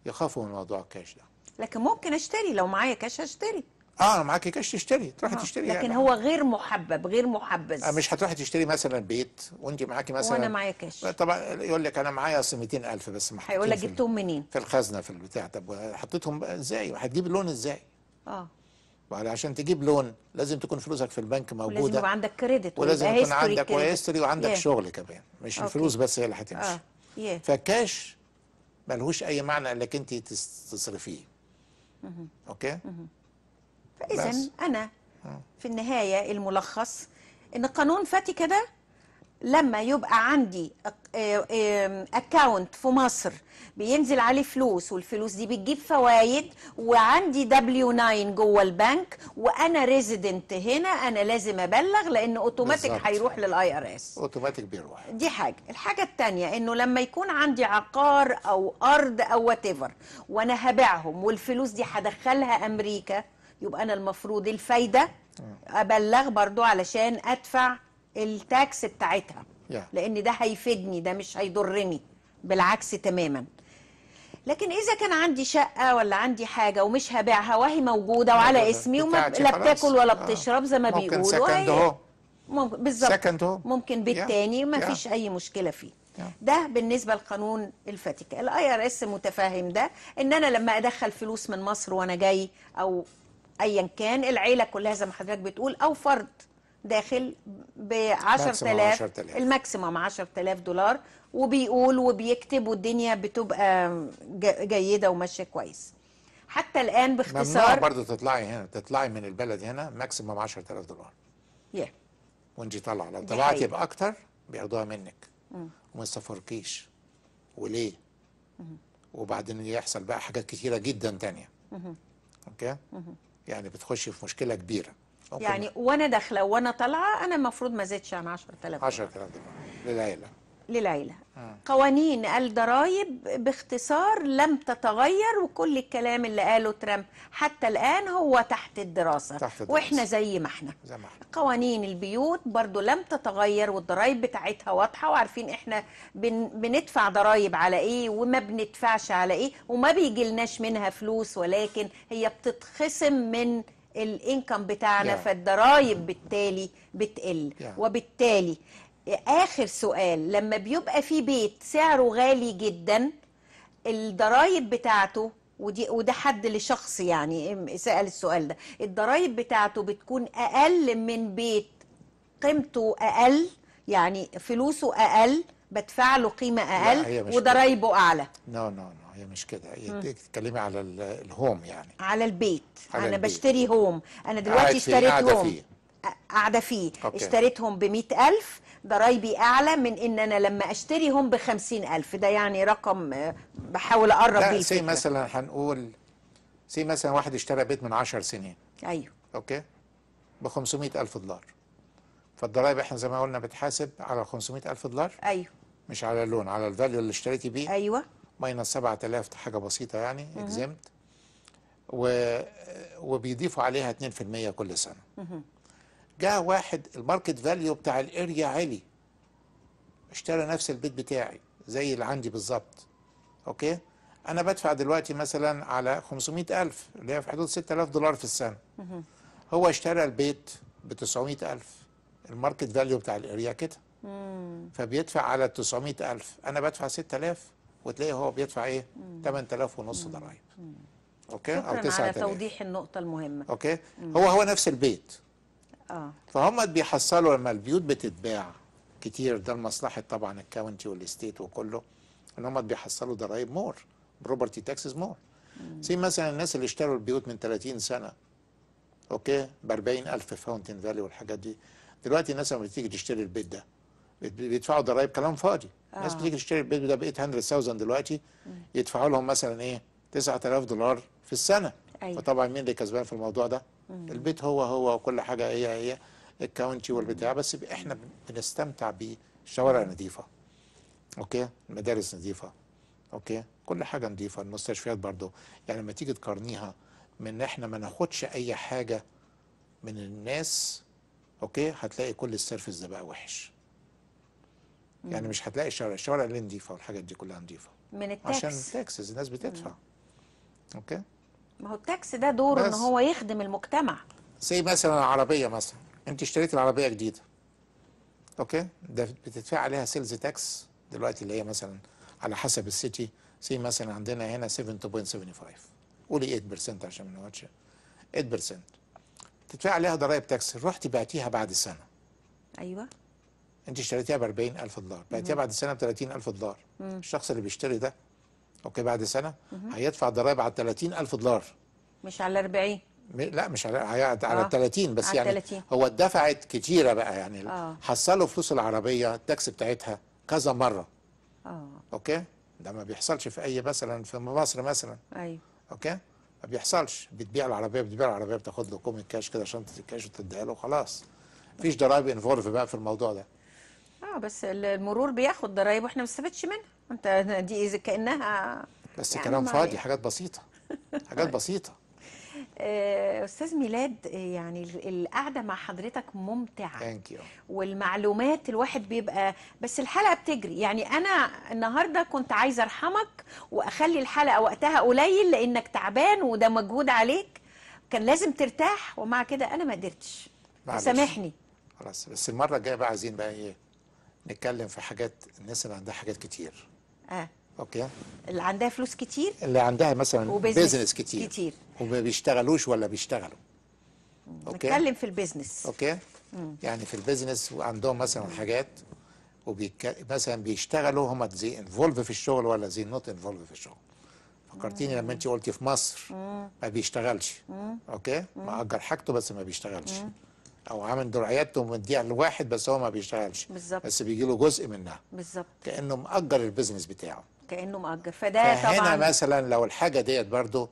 يخافوا من موضوع الكاش ده لكن ممكن اشتري لو معايا كاش هشتري معاكي كاش تشتري تروحي تشتري لكن يعني هو غير محبب غير محبذ مش هتروحي تشتري مثلا بيت وانت معاكي مثلا وانا معايا كاش طبعا يقول لك انا معايا اصل 200,000 بس ما هيقول لك جبتهم منين في الخزنه في البتاع طب حطيتهم ازاي هتجيب اللون ازاي عشان تجيب لون لازم تكون فلوسك في البنك موجوده ولازم يبقى عندك كريدت ولازم يكون عندك هيستوري وعندك شغل كمان مش الفلوس بس هي اللي هتمشي فكاش ملهوش اي معنى انك انت تصرفيه اوكي فاذا انا في النهايه الملخص ان القانون فاتي كده لما يبقى عندي اكاونت في مصر بينزل عليه فلوس والفلوس دي بتجيب فوايد وعندي W9 جوه البنك وانا ريزيدنت هنا انا لازم ابلغ لان اوتوماتيك هيروح للIRS اوتوماتيك بيروح دي حاجه، الحاجه الثانيه انه لما يكون عندي عقار او ارض او وات ايفر وانا هبيعهم والفلوس دي هدخلها امريكا يبقى انا المفروض الفايده ابلغ برضو علشان ادفع التاكس بتاعتها لان ده هيفيدني ده مش هيضرني بالعكس تماما. لكن اذا كان عندي شقه ولا عندي حاجه ومش هبيعها وهي موجوده وعلى اسمي وما لا بتاكل ولا بتشرب زي ما بيقولوا ممكن سكند اهو بالظبط ممكن بالتاني ما فيش اي مشكله فيه. ده بالنسبه لقانون الفاتيكا. الIRS متفاهم ده ان انا لما ادخل فلوس من مصر وانا جاي او ايا كان العيله كلها زي ما حضرتك بتقول او فرد داخل ب 10,000 الماكسيمم $10,000 وبيقول وبيكتب والدنيا بتبقى جيده وماشيه كويس. حتى الان باختصار ممنوع برضه تطلعي من البلد هنا ماكسيمم $10,000. ونجي طلع. لو طلعت يبقى اكتر بياخدوها منك وما يستفركيش. وليه؟ وبعدين يحصل بقى حاجات كتيره جدا تانية. اوكي؟ يعني بتخشي في مشكله كبيره. يعني وانا داخله وانا طالعه انا المفروض ما زدتش عن 10000 دولار للعيله. للعيله. قوانين الضرايب باختصار لم تتغير، وكل الكلام اللي قاله ترامب حتى الان هو تحت الدراسه، واحنا زي ما احنا. قوانين البيوت برضو لم تتغير، والضرايب بتاعتها واضحه، وعارفين احنا بندفع ضرايب على ايه وما بندفعش على ايه، وما بيجيلناش منها فلوس، ولكن هي بتتخصم من الانكم بتاعنا، فالضرايب بالتالي بتقل. وبالتالي آخر سؤال، لما بيبقى في بيت سعره غالي جدا الضرايب بتاعته، وده حد لشخص يعني سأل السؤال ده، الضرايب بتاعته بتكون أقل من بيت قيمته أقل، يعني فلوسه أقل بدفع له قيمة أقل وضرايبه أعلى. نو هي مش كده، تتكلمي على الهوم يعني على البيت. على أنا البيت. بشتري هوم، أنا دلوقتي اشتريت هوم قاعده فيه، اشتريتهم ب100,000، ضرايبي اعلى من ان انا لما اشتريهم ب50,000. ده يعني رقم بحاول اقرب بيه. سي مثلا هنقول سي مثلا واحد اشترى بيت من 10 سنين. ايوه. اوكي. ب$500,000. فالضرايب احنا زي ما قلنا بتحاسب على $500,000. ايوه. مش على اللون، على الفاليو اللي اشتريتي بيه. ايوه. ماينس 7000 حاجه بسيطه يعني اكزمت، وبيضيفوا عليها 2% كل سنه. جاء واحد الماركت فاليو بتاع الاريا عالي، اشترى نفس البيت بتاعي زي اللي عندي بالظبط. اوكي، انا بدفع دلوقتي مثلا على 500,000 اللي هي في حدود $6,000 في السنه. هو اشترى البيت ب$900,000، الماركت فاليو بتاع الاريا كده، فبيدفع على ال$900,000، انا بدفع 6000، وتلاقي هو بيدفع ايه 8,500 ضرايب. اوكي، او 9000. على توضيح النقطه المهمه. اوكي. هو نفس البيت. فهم بيحصلوا لما البيوت بتتباع كتير، ده لمصلحه طبعا الكاونتي والاستيت وكله، ان هم بيحصلوا ضرايب مور، بروبرتي تاكسز مور. زي مثلا الناس اللي اشتروا البيوت من 30 سنه اوكي ب$40,000 فاونتن فالي والحاجات دي، دلوقتي الناس لما بتيجي تشتري البيت ده بيدفعوا ضرايب كلام فاضي. الناس بتيجي تشتري البيت ده ب$800,000 دلوقتي، يدفعوا لهم مثلا ايه $9,000 في السنه. أيوة. فطبعا مين اللي كسبان في الموضوع ده؟ البيت هو وكل حاجه هي الكاونتي والبتاع، بس احنا بنستمتع بالشوارع نظيفه. اوكي، المدارس نظيفه. اوكي، كل حاجه نظيفه، المستشفيات برضو. يعني لما تيجي تقارنيها من احنا ما ناخدش اي حاجه من الناس، اوكي، هتلاقي كل السيرفيس ده بقى وحش. يعني مش هتلاقي الشوارع اللي نظيفه والحاجات دي كلها نظيفه من التاكس، عشان التاكسز الناس بتدفع. اوكي، ما هو التاكس ده دوره ان هو يخدم المجتمع. زي مثلا العربيه، مثلا انت اشتريت العربيه جديده. اوكي، ده بتدفع عليها سيلز تاكس دلوقتي اللي هي مثلا على حسب السيتي، زي مثلا عندنا هنا 7.75، قولي 8% عشان ما نقعدش 8%. بتدفع عليها ضرايب تاكس. رحتي بعتيها بعد السنه. ايوه. انت اشتريتيها ب$40,000، بعتيها بعد السنه ب$30,000. الشخص اللي بيشتري ده اوكي بعد سنه هيدفع ضرايب على $30,000، مش على 40. لا، مش على 30 بس، على يعني 30. هو اتدفعت كتيره بقى يعني. حصلوا فلوس العربيه التاكس بتاعتها كذا مره. اوكي، ده ما بيحصلش في اي مثلا في مصر مثلا. ايوه. اوكي، ما بيحصلش. بتبيع العربيه بتاخد له كوميك كاش كده، شنطه الكاش، وتديها له وخلاص. مفيش ضرايب انفولف بقى في الموضوع ده. بس المرور بياخد ضرايب واحنا ما بنستفدش منها. انت دي اذا كانها بس يعني كلام فاضي، حاجات بسيطه. حاجات بسيطه. استاذ ميلاد، يعني القعده مع حضرتك ممتعه. ثانك يو. والمعلومات الواحد بيبقى، بس الحلقه بتجري. يعني انا النهارده كنت عايزه ارحمك واخلي الحلقه وقتها قليل لانك تعبان وده مجهود عليك، كان لازم ترتاح، ومع كده انا ما قدرتش. سامحني. خلاص، بس المره الجايه بقى عايزين بقى ايه؟ نتكلم في حاجات الناس اللي عندها حاجات كتير. اوكي، اللي عندها فلوس كتير، اللي عندها مثلا بيزنس كتير وما بيشتغلوش ولا بيشتغلوا. اوكي، نتكلم في البيزنس. اوكي. يعني في البيزنس وعندهم مثلا حاجات مثلا بيشتغلوا هم زي انفولف في الشغل ولا زي نوت انفولف في الشغل. فكرتيني لما انت قلتي في مصر ما بيشتغلش. اوكي، مأجر حاجته بس ما بيشتغلش. او عامل دراعياته ومديها لواحد بس هو ما بيشتغلش بالظبط، بس بيجي له جزء منها بالظبط، كانه مأجر البيزنس بتاعه، كانه مأجر. فده طبعا هنا مثلا لو الحاجه ديت برضه،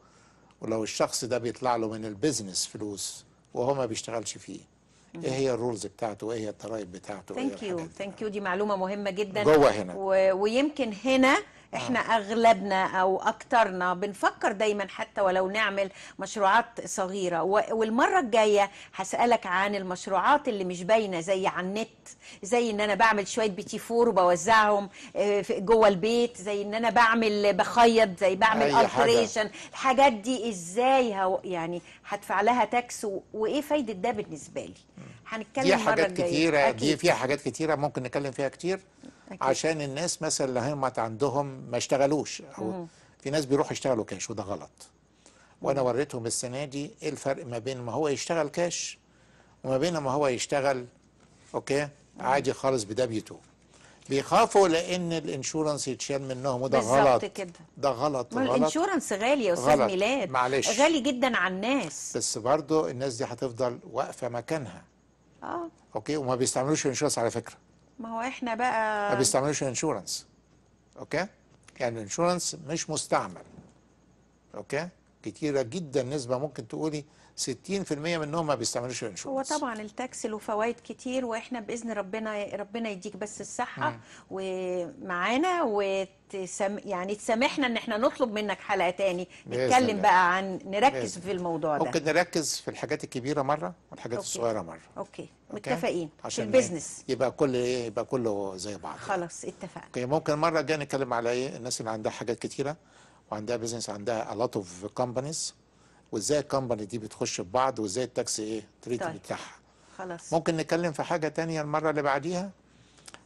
ولو الشخص ده بيطلع له من البيزنس فلوس وهو ما بيشتغلش فيه، ايه هي الرولز بتاعته وايه هي الضرايب بتاعته؟ ثانك يو، ثانك يو، دي معلومه مهمه جدا جوه هنا. ويمكن هنا احنا اغلبنا او اكترنا بنفكر دايما حتى ولو نعمل مشروعات صغيره، والمره الجايه هسالك عن المشروعات اللي مش باينه زي على النت، زي ان انا بعمل شويه بيتي فور وبوزعهم جوه البيت، زي ان انا بعمل بخيط، زي بعمل التريشن، الحاجات دي ازاي يعني هدفع لها تاكس، وايه فايده ده بالنسبه لي؟ هنتكلم مره الجايه. دي فيها حاجات كتيره ممكن نتكلم فيها كتير أكيد. عشان الناس مثلا اللي همت عندهم ما اشتغلوش، او في ناس بيروحوا يشتغلوا كاش وده غلط. وانا وريتهم السنه دي ايه الفرق ما بين ما هو يشتغل كاش وما بين ما هو يشتغل اوكي عادي خالص بدبليو 2. بيخافوا لان الانشورنس يتشال منهم وده غلط. كده ده غلط. ما الانشورنس غالي يا استاذ ميلاد، معلش غالي جدا على الناس، بس برضه الناس دي هتفضل واقفه مكانها. اوكي، وما بيستعملوش الانشورنس على فكره. ما هو احنا بقى ما بيستعملوش الانشورنس، اوكي؟ يعني الانشورنس مش مستعمل، اوكي؟ كتيره جدا نسبه، ممكن تقولي 60% منهم ما بيستعملوش الانشورنس. هو طبعا التاكس له فوائد كتير، واحنا باذن ربنا يديك بس الصحه ومعانا يعني تسامحنا ان احنا نطلب منك حلقه تاني نتكلم بقى عن نركز في الموضوع ده. ممكن نركز في الحاجات الكبيره مره والحاجات الصغيره مره. اوكي متفقين في البيزنس، يبقى كله زي بعض. خلاص اتفقنا. اوكي، ممكن المره الجايه نتكلم على ايه الناس اللي عندها حاجات كتيره وعندها بيزنس، عندها a lot of companies، وازاي الكمباني دي بتخش في بعض، وازاي التاكس تريتمنت بتاعها. خلاص ممكن نتكلم في حاجه تانية المره اللي بعديها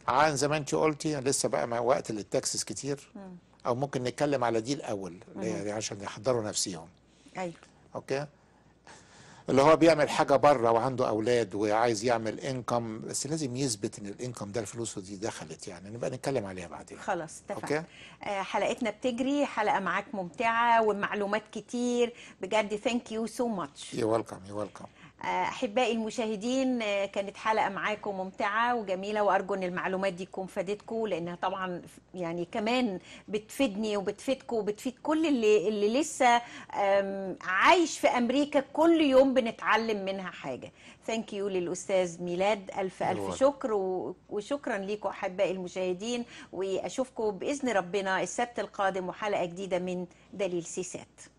عن زي ما انت قلتي، لسه بقى مع وقت للتاكسس كتير، او ممكن نتكلم على دي الاول يعني عشان يحضروا نفسيهم. ايوه اوكي، اللي هو بيعمل حاجه بره وعنده اولاد وعايز يعمل انكم، بس لازم يثبت ان الانكم ده الفلوس دي دخلت، يعني نبقى نتكلم عليها بعدين. خلاص اتفقنا. حلقتنا بتجري، حلقه معاك ممتعه ومعلومات كتير بجد. ثانك يو سو ماتش. يو ويلكم، يو ويلكم. احبائي المشاهدين، كانت حلقه معاكم ممتعه وجميله، وارجو ان المعلومات دي تكون فادتكم، لانها طبعا يعني كمان بتفيدني وبتفيدكم وبتفيد كل اللي لسه عايش في امريكا، كل يوم بنتعلم منها حاجه. ثانك يو للاستاذ ميلاد، الف الف شكر، وشكرا ليكم احبائي المشاهدين، واشوفكم باذن ربنا السبت القادم وحلقه جديده من دليل سيسات.